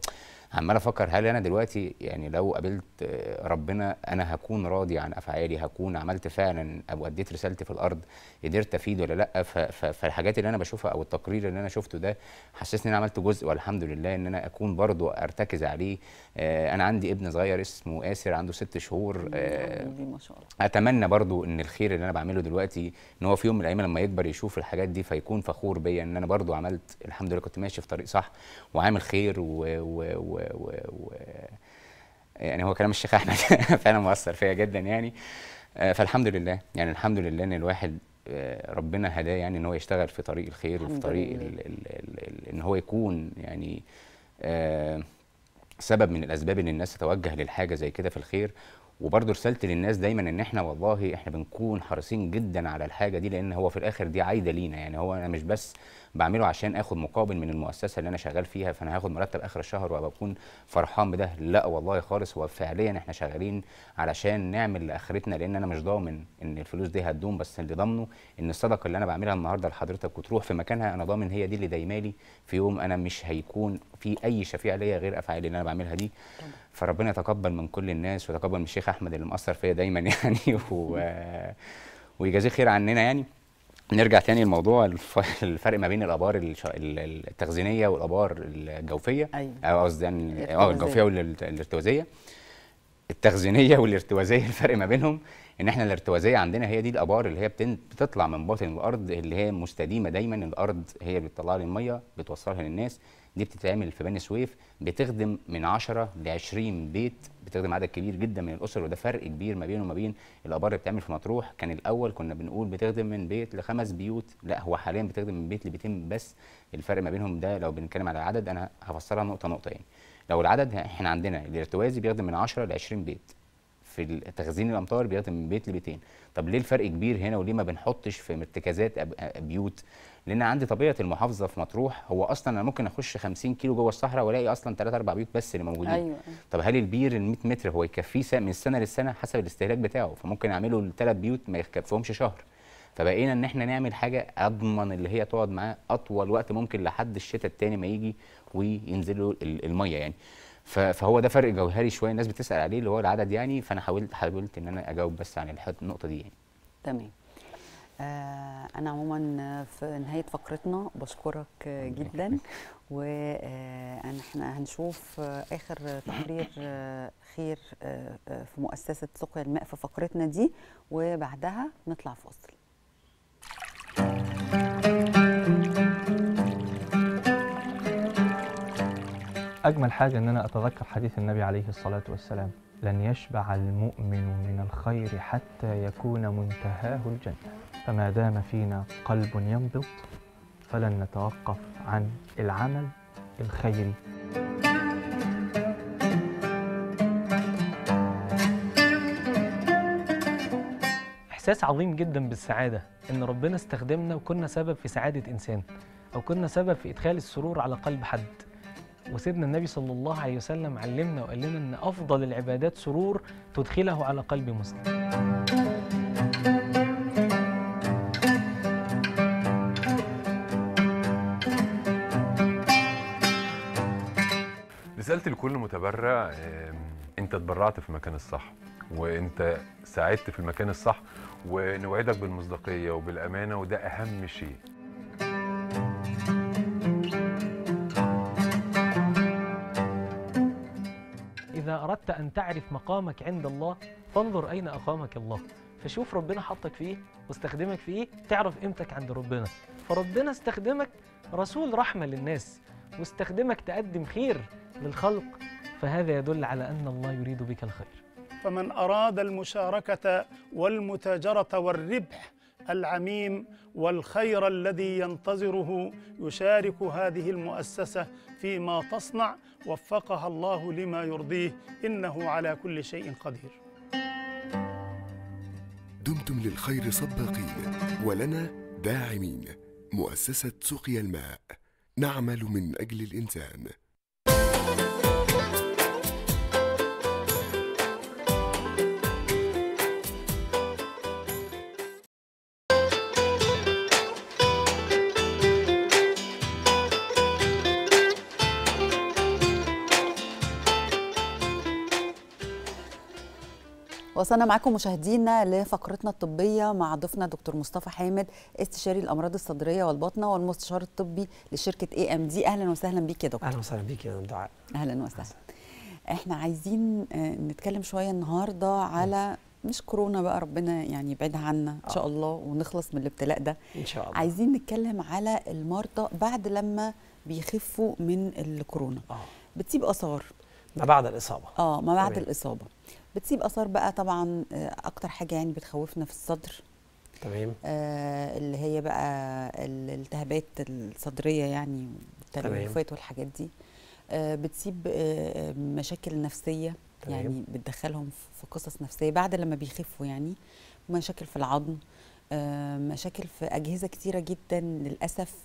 عمال افكر هل انا دلوقتي يعني لو قابلت ربنا انا هكون راضي عن افعالي، هكون عملت فعلا او اديت رسالتي في الارض، قدرت افيد ولا لا؟ فالحاجات اللي انا بشوفها او التقرير اللي انا شفته ده حسسني ان انا عملت جزء، والحمد لله ان انا اكون برضو ارتكز عليه. انا عندي ابن صغير اسمه ياسر عنده 6 شهور، اتمنى برضو ان الخير اللي انا بعمله دلوقتي ان هو في يوم من الايام لما يكبر يشوف الحاجات دي فيكون فخور بيا ان انا برضو عملت، الحمد لله كنت ماشي في طريق صح وعامل خير. و يعني هو كلام الشيخ احمد فعلا مؤثر فيا جدا يعني. فالحمد لله، يعني الحمد لله ان الواحد ربنا هداه يعني ان هو يشتغل في طريق الخير وفي طريق ان هو يكون يعني سبب من الاسباب ان الناس تتوجه للحاجه زي كده في الخير. وبرضه رسالتي للناس دايما ان احنا والله احنا بنكون حريصين جدا على الحاجه دي، لان هو في الاخر دي عايده لينا. يعني هو انا مش بس بعمله عشان اخد مقابل من المؤسسه اللي انا شغال فيها، فانا هاخد مرتب اخر الشهر وابقى بكون فرحان بده، لا والله خالص. هو فعليا احنا شغالين علشان نعمل لاخرتنا، لان انا مش ضامن ان الفلوس دي هتدوم، بس اللي ضامنه ان الصدقه اللي انا بعملها النهارده لحضرتك وتروح في مكانها، انا ضامن هي دي اللي دايمالي في يوم انا مش هيكون في اي شفيع ليا غير افعالي اللي انا بعملها دي. فربنا يتقبل من كل الناس ويتقبل من الشيخ احمد اللي مأثر فيا دايما يعني ويجازيه خير عننا. يعني نرجع تاني لموضوع الفرق ما بين الابار التخزينيه والابار الجوفيه، او قصدي يعني الجوفيه والارتوازيه. التخزينيه والارتوازيه الفرق ما بينهم ان احنا الارتوازيه عندنا هي دي الابار اللي هي بتطلع من باطن الارض، اللي هي مستديمه دايما، الارض هي اللي بتطلع لي الميه بتوصلها للناس. دي بتتعمل في بني سويف، بتخدم من 10 ل 20 بيت، بتخدم عدد كبير جدا من الاسر، وده فرق كبير ما بينه وما بين الابار اللي بتعمل في مطروح. كان الاول كنا بنقول بتخدم من بيت ل5 بيوت، لا هو حاليا بتخدم من بيت ل200 بس. الفرق ما بينهم ده لو بنتكلم على العدد، انا هفسرها نقطه نقطه يعني. لو العدد احنا عندنا الارتوازي بيخدم من 10 ل 20 بيت، في تخزين الامطار بيخدم من بيت لبيتين. طب ليه الفرق كبير هنا وليه ما بنحطش في ارتكازات بيوت؟ لان عندي طبيعه المحافظه في مطروح هو اصلا انا ممكن اخش 50 كيلو جوه الصحراء والاقي اصلا 3-4 بيوت بس اللي موجودين. أيوة. طب هل البير ال 100 متر هو يكفيه من السنه للسنه حسب الاستهلاك بتاعه؟ فممكن اعمله ال3 بيوت ما يكفيهمش شهر. فبقينا ان احنا نعمل حاجه اضمن اللي هي تقعد معاه اطول وقت ممكن لحد الشتاء الثاني ما يجي وينزلوا الميه يعني. فهو ده فرق جوهري شويه الناس بتسال عليه اللي هو العدد يعني، فانا حاولت ان انا اجاوب بس عن النقطه دي يعني. تمام. انا عموما في نهايه فقرتنا بشكرك جدا، واحنا هنشوف اخر تقرير خير في مؤسسه سقيا الماء في فقرتنا دي، وبعدها نطلع فاصل. أجمل حاجة إن أنا أتذكر حديث النبي عليه الصلاة والسلام: لن يشبع المؤمن من الخير حتى يكون منتهاه الجنة. فما دام فينا قلب ينبض فلن نتوقف عن العمل الخيري. إحساس عظيم جدا بالسعادة إن ربنا استخدمنا وكنا سبب في سعادة إنسان، أو كنا سبب في إدخال السرور على قلب حد. وسيدنا النبي صلى الله عليه وسلم علمنا وقال لنا ان افضل العبادات سرور تدخله على قلب مسلم. رسالة لكل متبرع: انت اتبرعت في المكان الصح، وانت ساعدت في المكان الصح، ونوعدك بالمصداقية وبالامانة، وده اهم شيء. إذا أردت أن تعرف مقامك عند الله فانظر أين أقامك الله، فشوف ربنا حطك في إيه واستخدمك في إيه، تعرف قيمتك عند ربنا. فربنا استخدمك رسول رحمة للناس، واستخدمك تقدم خير للخلق، فهذا يدل على أن الله يريد بك الخير. فمن أراد المشاركة والمتاجرة والربح العميم والخير الذي ينتظره يشارك هذه المؤسسة فيما تصنع، وفقها الله لما يرضيه، إنه على كل شيء قدير. دمتم للخير سباقين ولنا داعمين. مؤسسة سقيا الماء، نعمل من أجل الإنسان. وصلنا معكم مشاهدينا لفقرتنا الطبيه مع ضيفنا دكتور مصطفى حامد، استشاري الامراض الصدريه والباطنه والمستشار الطبي لشركه اي ام دي. اهلا وسهلا بيك يا دكتور. اهلا وسهلا بيك يا دعاء. اهلا وسهلا. احنا عايزين نتكلم شويه النهارده على مش كورونا بقى، ربنا يعني يبعدها عنا ان شاء الله ونخلص من الابتلاء ده ان شاء الله. عايزين نتكلم على المرضى بعد لما بيخفوا من الكورونا. بتسيب اثار ما بعد الاصابه. ما بعد الاصابه بتسيب اثار بقى طبعا. اكتر حاجه يعني بتخوفنا في الصدر، تمام، اللي هي بقى الالتهابات الصدريه يعني، التلوثات والحاجات دي. بتسيب مشاكل نفسيه، تمام، يعني بتدخلهم في قصص نفسيه بعد لما بيخفوا، يعني مشاكل في العظم، مشاكل في اجهزه كتيره جدا للاسف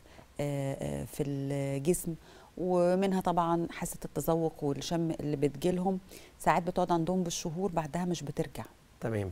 في الجسم، ومنها طبعا حاسه التذوق والشم اللي بتجيلهم ساعات بتقعد عندهم بالشهور بعدها مش بترجع. تمام.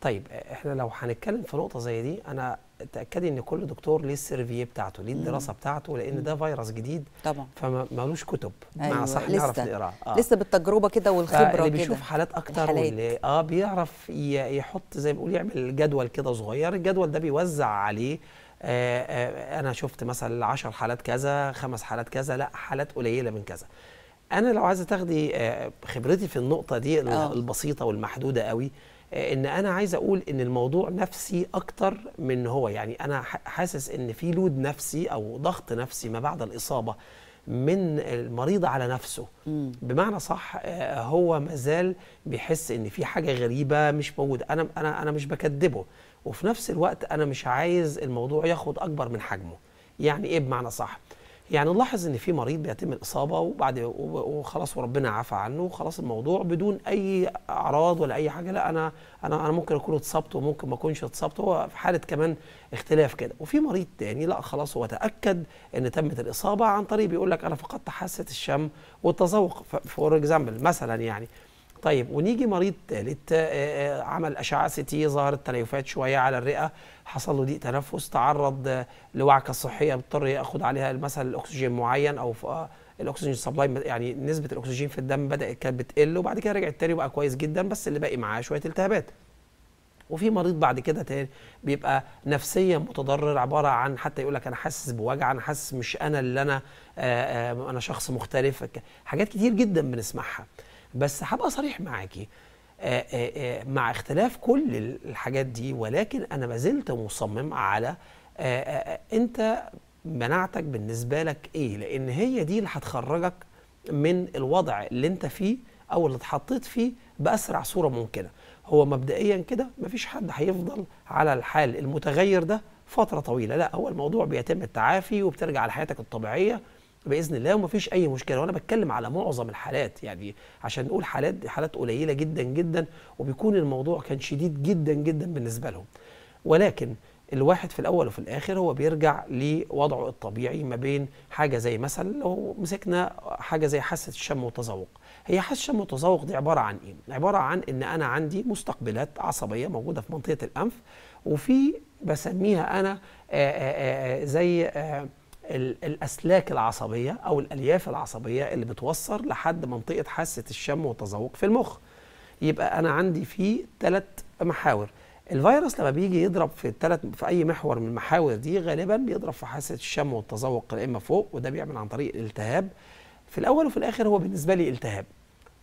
طيب احنا لو هنتكلم في نقطه زي دي، انا تاكدي ان كل دكتور ليه السيرفي بتاعته، ليه الدراسه بتاعته، لان ده فيروس جديد طبعا، فمالوش كتب. أيوة. مع صح، نعرف نقراه لسه بالتجربه كده والخبره كده، اللي بيشوف حالات اكتر واللي بيعرف يحط زي ما بيقول يعمل جدول كده صغير، الجدول ده بيوزع عليه أنا شفت مثلا 10 حالات كذا، 5 حالات كذا، لا حالات قليلة من كذا. أنا لو عايزة تاخدي خبرتي في النقطة دي البسيطة والمحدودة قوي، إن أنا عايز أقول إن الموضوع نفسي أكتر من هو، يعني أنا حاسس إن في لود نفسي أو ضغط نفسي ما بعد الإصابة من المريض على نفسه. بمعنى صح، هو مازال بيحس إن في حاجة غريبة مش موجودة. أنا مش بكذبه، وفي نفس الوقت أنا مش عايز الموضوع ياخد أكبر من حجمه. يعني إيه بمعنى صح؟ يعني نلاحظ ان في مريض بيتم الاصابه وبعد وخلاص وربنا عفى عنه وخلاص الموضوع بدون اي اعراض ولا اي حاجه، لا انا ممكن اكون اتصبت وممكن ما اكونش اتصبت، هو في حاله كمان اختلاف كده. وفي مريض تاني لا خلاص هو تاكد ان تمت الاصابه عن طريق بيقول لك انا فقدت حاسه الشم والتذوق فور اكزامبل مثلا يعني. طيب ونيجي مريض ثالث عمل اشعه CT، ظهرت تليفات شويه على الرئه، حصل له ضيق تنفس، تعرض لوعكه صحيه بيضطر ياخد عليها مثلا الاكسجين معين او الاكسجين سبلاي، يعني نسبه الاكسجين في الدم بدات كانت بتقل وبعد كده رجعت تاني وبقى كويس جدا، بس اللي باقي معاه شويه التهابات. وفي مريض بعد كده تاني بيبقى نفسيا متضرر، عباره عن حتى يقول لك انا حاسس بوجع، انا حاسس مش انا اللي انا شخص مختلف، حاجات كتير جدا بنسمعها. بس هبقى صريح معاكي، مع اختلاف كل الحاجات دي ولكن انا ما زلت مصمم على انت مناعتك بالنسبه لك ايه، لان هي دي اللي هتخرجك من الوضع اللي انت فيه او اللي اتحطيت فيه باسرع صوره ممكنه. هو مبدئيا كده مفيش حد هيفضل على الحال المتغير ده فتره طويله، لا هو الموضوع بيتم التعافي وبترجع لحياتك الطبيعيه باذن الله ومفيش اي مشكله. وانا بتكلم على معظم الحالات، يعني عشان نقول حالات قليله جدا جدا وبيكون الموضوع كان شديد جدا جدا بالنسبه لهم، ولكن الواحد في الاول وفي الاخر هو بيرجع لوضعه الطبيعي. ما بين حاجه زي مثلا لو مسكنا حاجه زي حاسه الشم والتذوق، هي حاسه الشم والتذوق دي عباره عن ايه؟ عباره عن ان انا عندي مستقبلات عصبيه موجوده في منطقه الانف، وفي بسميها انا زي الأسلاك العصبية أو الألياف العصبية اللي بتوصل لحد منطقة حاسة الشم والتذوق في المخ. يبقى أنا عندي فيه 3 محاور، الفيروس لما بيجي يضرب في أي محور من المحاور دي غالبا بيضرب في حاسة الشم والتذوق يا إما فوق، وده بيعمل عن طريق الالتهاب. في الأول وفي الآخر هو بالنسبة لي التهاب،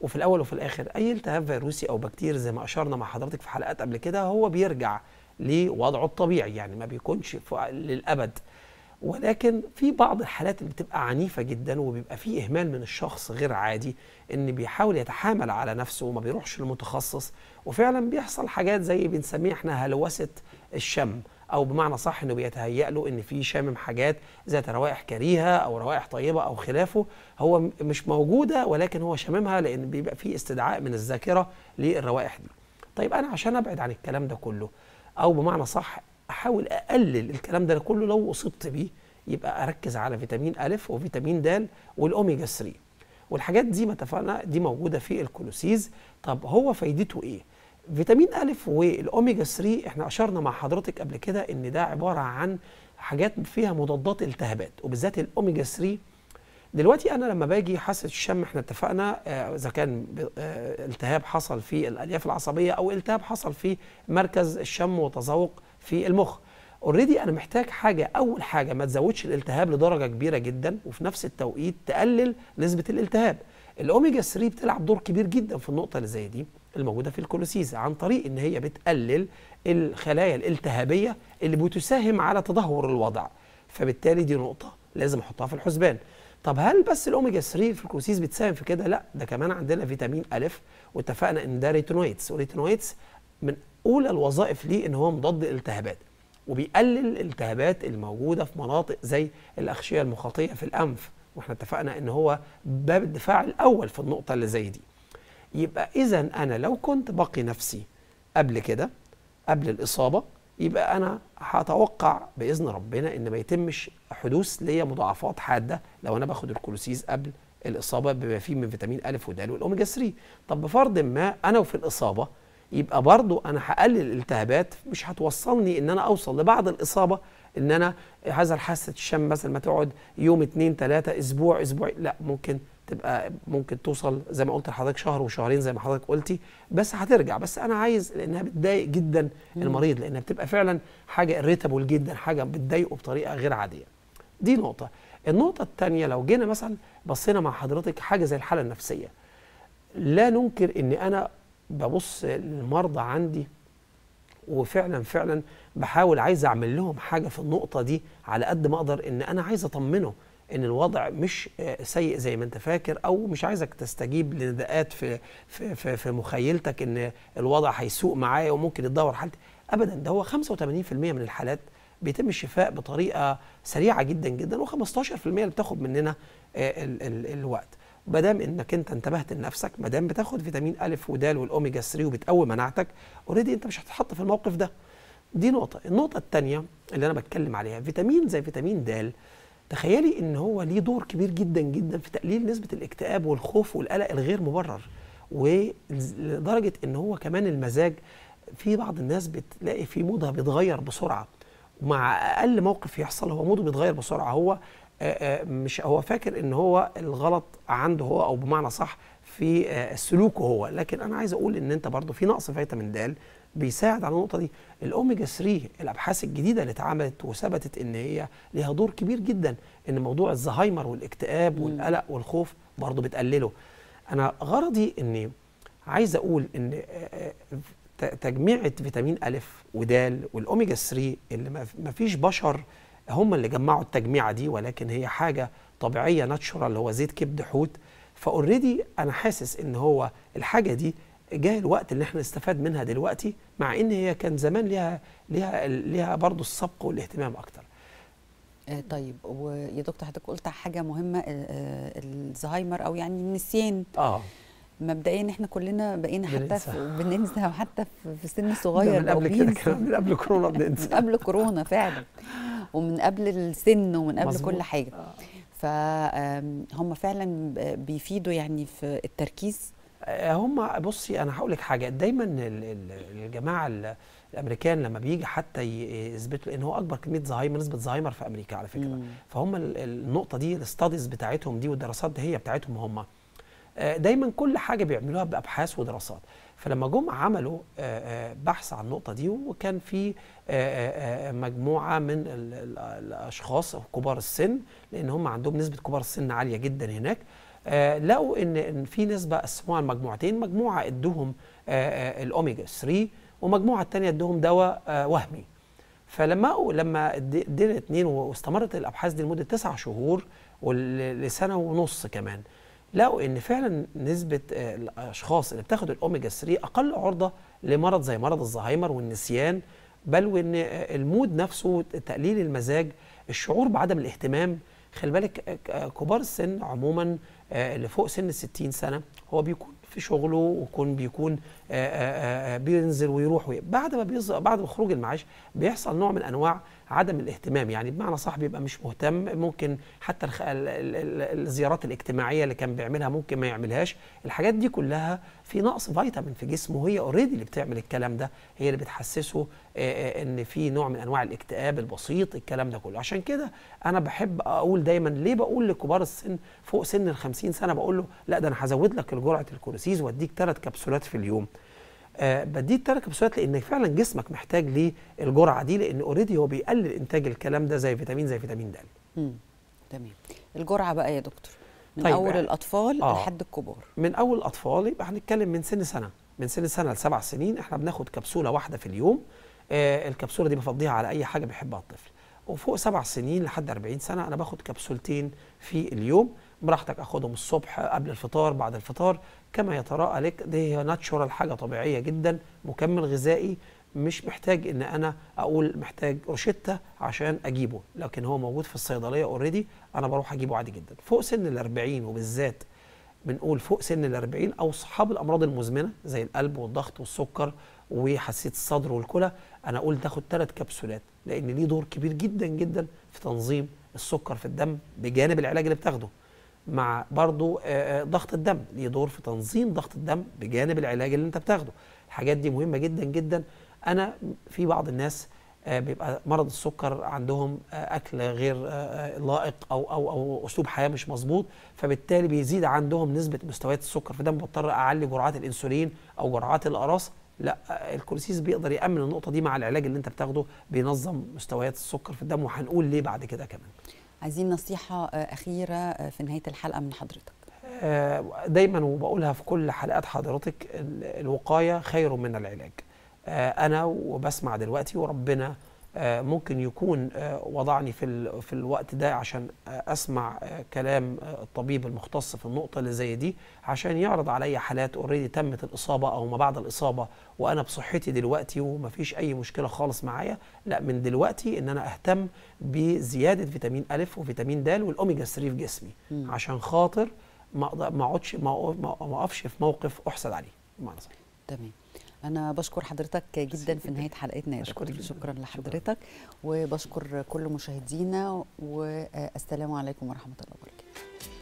وفي الأول وفي الآخر أي التهاب فيروسي أو بكتيري زي ما أشرنا مع حضرتك في حلقات قبل كده هو بيرجع لوضعه الطبيعي، يعني ما بيكونش للأبد. ولكن في بعض الحالات اللي بتبقى عنيفة جدا وبيبقى فيه إهمال من الشخص غير عادي، إن بيحاول يتحامل على نفسه وما بيروحش للمتخصص، وفعلا بيحصل حاجات زي بنسميها احنا هلوسة الشم، أو بمعنى صح إنه بيتهيأ له إن في شامم حاجات ذات روائح كريهة أو روائح طيبة أو خلافه، هو مش موجودة ولكن هو شاممها لأن بيبقى فيه استدعاء من الذاكرة للروائح دي. طيب أنا عشان أبعد عن الكلام ده كله أو بمعنى صح احاول اقلل الكلام ده كله لو اصبت بيه، يبقى اركز على فيتامين أ وفيتامين د والاوميجا 3 والحاجات دي، ما اتفقنا دي موجوده في الكولوسيز. طب هو فايدته ايه؟ فيتامين أ والاوميجا 3 احنا اشرنا مع حضرتك قبل كده ان ده عباره عن حاجات فيها مضادات التهابات، وبالذات الاوميجا 3. دلوقتي انا لما باجي حاسه الشم احنا اتفقنا اذا كان التهاب حصل في الالياف العصبيه او التهاب حصل في مركز الشم والتذوق في المخ، اوريدي انا محتاج حاجه، اول حاجه ما تزودش الالتهاب لدرجه كبيره جدا وفي نفس التوقيت تقلل نسبه الالتهاب. الاوميجا 3 بتلعب دور كبير جدا في النقطه اللي زي دي الموجوده في الكولوسيز عن طريق ان هي بتقلل الخلايا الالتهابيه اللي بتساهم على تدهور الوضع، فبالتالي دي نقطه لازم احطها في الحسبان. طب هل بس الاوميجا 3 في الكولوسيز بتساهم في كده؟ لا، ده كمان عندنا فيتامين أ، واتفقنا ان ده ريتينويدز، والريتينويدز من اولى الوظائف ليه ان هو مضاد الالتهابات وبيقلل الالتهابات الموجوده في مناطق زي الاغشيه المخاطيه في الانف، واحنا اتفقنا ان هو باب الدفاع الاول في النقطه اللي زي دي. يبقى اذا انا لو كنت باقي نفسي قبل كده قبل الاصابه، يبقى انا هتوقع باذن ربنا ان ما يتمش حدوث ليا مضاعفات حاده لو انا باخد الكولوسيز قبل الاصابه بما فيه من فيتامين أ ودال والاوميجا 3. طب بفرض ما انا وفي الاصابه، يبقى برضو انا هقلل الالتهابات، مش هتوصلني ان انا اوصل لبعد الاصابه ان انا هذا حاسه الشم مثلا ما تقعد يوم 2 3 اسبوع اسبوعين، لا ممكن تبقى ممكن توصل زي ما قلت لحضرتك شهر وشهرين زي ما حضرتك قلتي، بس هترجع. بس انا عايز، لانها بتضايق جدا المريض، لانها بتبقى فعلا حاجه اريتابل جدا، حاجه بتضايقه بطريقه غير عاديه. دي نقطه. النقطه الثانيه لو جينا مثلا بصينا مع حضرتك حاجه زي الحاله النفسيه، لا ننكر ان انا ببص للمرضى عندي وفعلا فعلا بحاول عايز اعمل لهم حاجه في النقطه دي على قد ما اقدر، ان انا عايز اطمنه ان الوضع مش سيء زي ما انت فاكر، او مش عايزك تستجيب لنداءات في مخيلتك ان الوضع هيسوء معايا وممكن يتدهور حالتي، ابدا. ده هو 85% من الحالات بيتم الشفاء بطريقه سريعه جدا جدا، و15% اللي بتاخد مننا الوقت. ما دام انك انت انتبهت لنفسك، ما دام بتاخد فيتامين الف ودال والاوميجا 3 وبتقوي مناعتك، اوريدي انت مش هتتحط في الموقف ده. دي نقطه. النقطه الثانيه اللي انا بتكلم عليها، فيتامين زي فيتامين د، تخيلي ان هو ليه دور كبير جدا جدا في تقليل نسبه الاكتئاب والخوف والقلق الغير مبرر، ولدرجه ان هو كمان المزاج في بعض الناس بتلاقي في مودها بيتغير بسرعه، ومع اقل موقف يحصل هو موده بيتغير بسرعه. هو مش هو فاكر ان هو الغلط عنده هو، او بمعنى صح في سلوكه هو، لكن انا عايز اقول ان انت برضه في نقص فيتامين د بيساعد على النقطه دي. الاوميجا 3، الابحاث الجديده اللي اتعملت وثبتت ان هي ليها دور كبير جدا، ان موضوع الزهايمر والاكتئاب والقلق والخوف برضه بتقلله. انا غرضي اني عايز اقول ان تجميعة فيتامين أ ودال والأوميجا 3 اللي مفيش بشر هم اللي جمعوا التجميعة دي، ولكن هي حاجة طبيعية ناتشورال اللي هو زيت كبد حوت. فأوريدي أنا حاسس إن هو الحاجة دي جاء الوقت اللي احنا نستفاد منها دلوقتي، مع إن هي كان زمان ليها برضه السبق والاهتمام أكتر. طيب، ويا دكتور حضرتك قلت حاجة مهمة، الزهايمر أو يعني النسيان. مبدئيا احنا كلنا بقينا حتى بننسى، وحتى في سن صغير من قبل كده، كان من قبل كورونا بننسى من قبل كورونا فعلا، ومن قبل السن، ومن قبل كل حاجه. فهم فعلا بيفيدوا يعني في التركيز. هم بصي انا هقول لك حاجه، دايما الجماعه الامريكان لما بيجي حتى يثبتوا ان هو اكبر كميه زهايمر، نسبه زهايمر في امريكا على فكره، فهم النقطه دي الاستاديز بتاعتهم دي والدراسات دي هي بتاعتهم هم. دايما كل حاجه بيعملوها بابحاث ودراسات. فلما جم عملوا بحث عن النقطه دي، وكان في مجموعه من الاشخاص كبار السن، لان هم عندهم نسبه كبار السن عاليه جدا هناك، لقوا ان في نسبه، قسموها لمجموعتين، مجموعه ادوهم الاوميجا 3 ومجموعه الثانيه ادوهم دواء وهمي. فلما ادينا اثنين، واستمرت الابحاث دي لمده 9 شهور ولسنه ونص كمان، لقوا ان فعلا نسبه الاشخاص اللي بتاخد الاوميجا 3 اقل عرضه لمرض زي مرض الزهايمر والنسيان، بل وان المود نفسه، تقليل المزاج، الشعور بعدم الاهتمام. خلي بالك كبار السن عموما اللي فوق سن 60 سنه هو بيكون في شغله، بيكون بينزل ويروح، بعد ما خروج المعاش بيحصل نوع من انواع عدم الاهتمام، يعني بمعنى صح بيبقى مش مهتم، ممكن حتى الزيارات الاجتماعيه اللي كان بيعملها ممكن ما يعملهاش. الحاجات دي كلها في نقص فيتامين في جسمه، وهي اوريدي اللي بتعمل الكلام ده، هي اللي بتحسسه ان في نوع من انواع الاكتئاب البسيط، الكلام ده كله. عشان كده انا بحب اقول دايما، ليه بقول لكبار السن فوق سن ال 50 سنه، بقول له لا ده انا هزود لك جرعه الكورسيز واديك 3 كبسولات في اليوم. بديك 3 كبسولات لان فعلا جسمك محتاج للجرعه دي، لان اوريدي هو بيقلل انتاج الكلام ده زي فيتامين د. تمام. الجرعه بقى يا دكتور من اول الاطفال لحد الكبار؟ من اول الاطفال يبقى هنتكلم من سن سنه، من سن سنه ل7 سنين احنا بناخد كبسوله واحده في اليوم. الكبسوله دي بفضيها على اي حاجه بيحبها الطفل. وفوق 7 سنين لحد 40 سنه انا باخد كبسولتين في اليوم، براحتك اخدهم الصبح، قبل الفطار، بعد الفطار، كما يتراءى لك. دي هي ناتشورال، حاجه طبيعيه جدا، مكمل غذائي مش محتاج ان انا اقول محتاج روشته عشان اجيبه، لكن هو موجود في الصيدليه اوريدي، انا بروح اجيبه عادي جدا. فوق سن ال40 وبالذات بنقول فوق سن ال40 او اصحاب الامراض المزمنه زي القلب والضغط والسكر وحساسيه الصدر والكلى، انا اقول تاخد 3 كبسولات، لان ليه دور كبير جدا جدا في تنظيم السكر في الدم بجانب العلاج اللي بتاخده. مع برضو ضغط الدم، ليه دور في تنظيم ضغط الدم بجانب العلاج اللي انت بتاخده. الحاجات دي مهمة جدا جدا. انا في بعض الناس بيبقى مرض السكر عندهم اكل غير لائق او اسلوب حياة مش مظبوط، فبالتالي بيزيد عندهم نسبة مستويات السكر في الدم، بضطر اعلي جرعات الانسولين او جرعات الاقراص. لا، الكورسيس بيقدر يأمن النقطة دي مع العلاج اللي انت بتاخده، بينظم مستويات السكر في الدم، وهنقول ليه بعد كده كمان. عايزين نصيحة أخيرة في نهاية الحلقة من حضرتك. دايما وبقولها في كل حلقات حضرتك، الوقاية خير من العلاج. أنا وبسمع دلوقتي وربنا ممكن يكون وضعني في الوقت ده عشان اسمع كلام الطبيب المختص في النقطه اللي زي دي، عشان يعرض عليا حالات اوريدي تمت الاصابه او ما بعد الاصابه وانا بصحتي دلوقتي ومفيش اي مشكله خالص معايا. لا، من دلوقتي ان انا اهتم بزياده فيتامين أ وفيتامين د والاوميجا 3 في جسمي عشان خاطر ما اقعدش ما اقفش في موقف احسد عليه. بمعنى صحيح. تمام. أنا بشكر حضرتك جدا في نهاية حلقتنا يا دكتور، شكرا لحضرتك، وبشكر كل مشاهدينا، والسلام عليكم ورحمة الله وبركاته.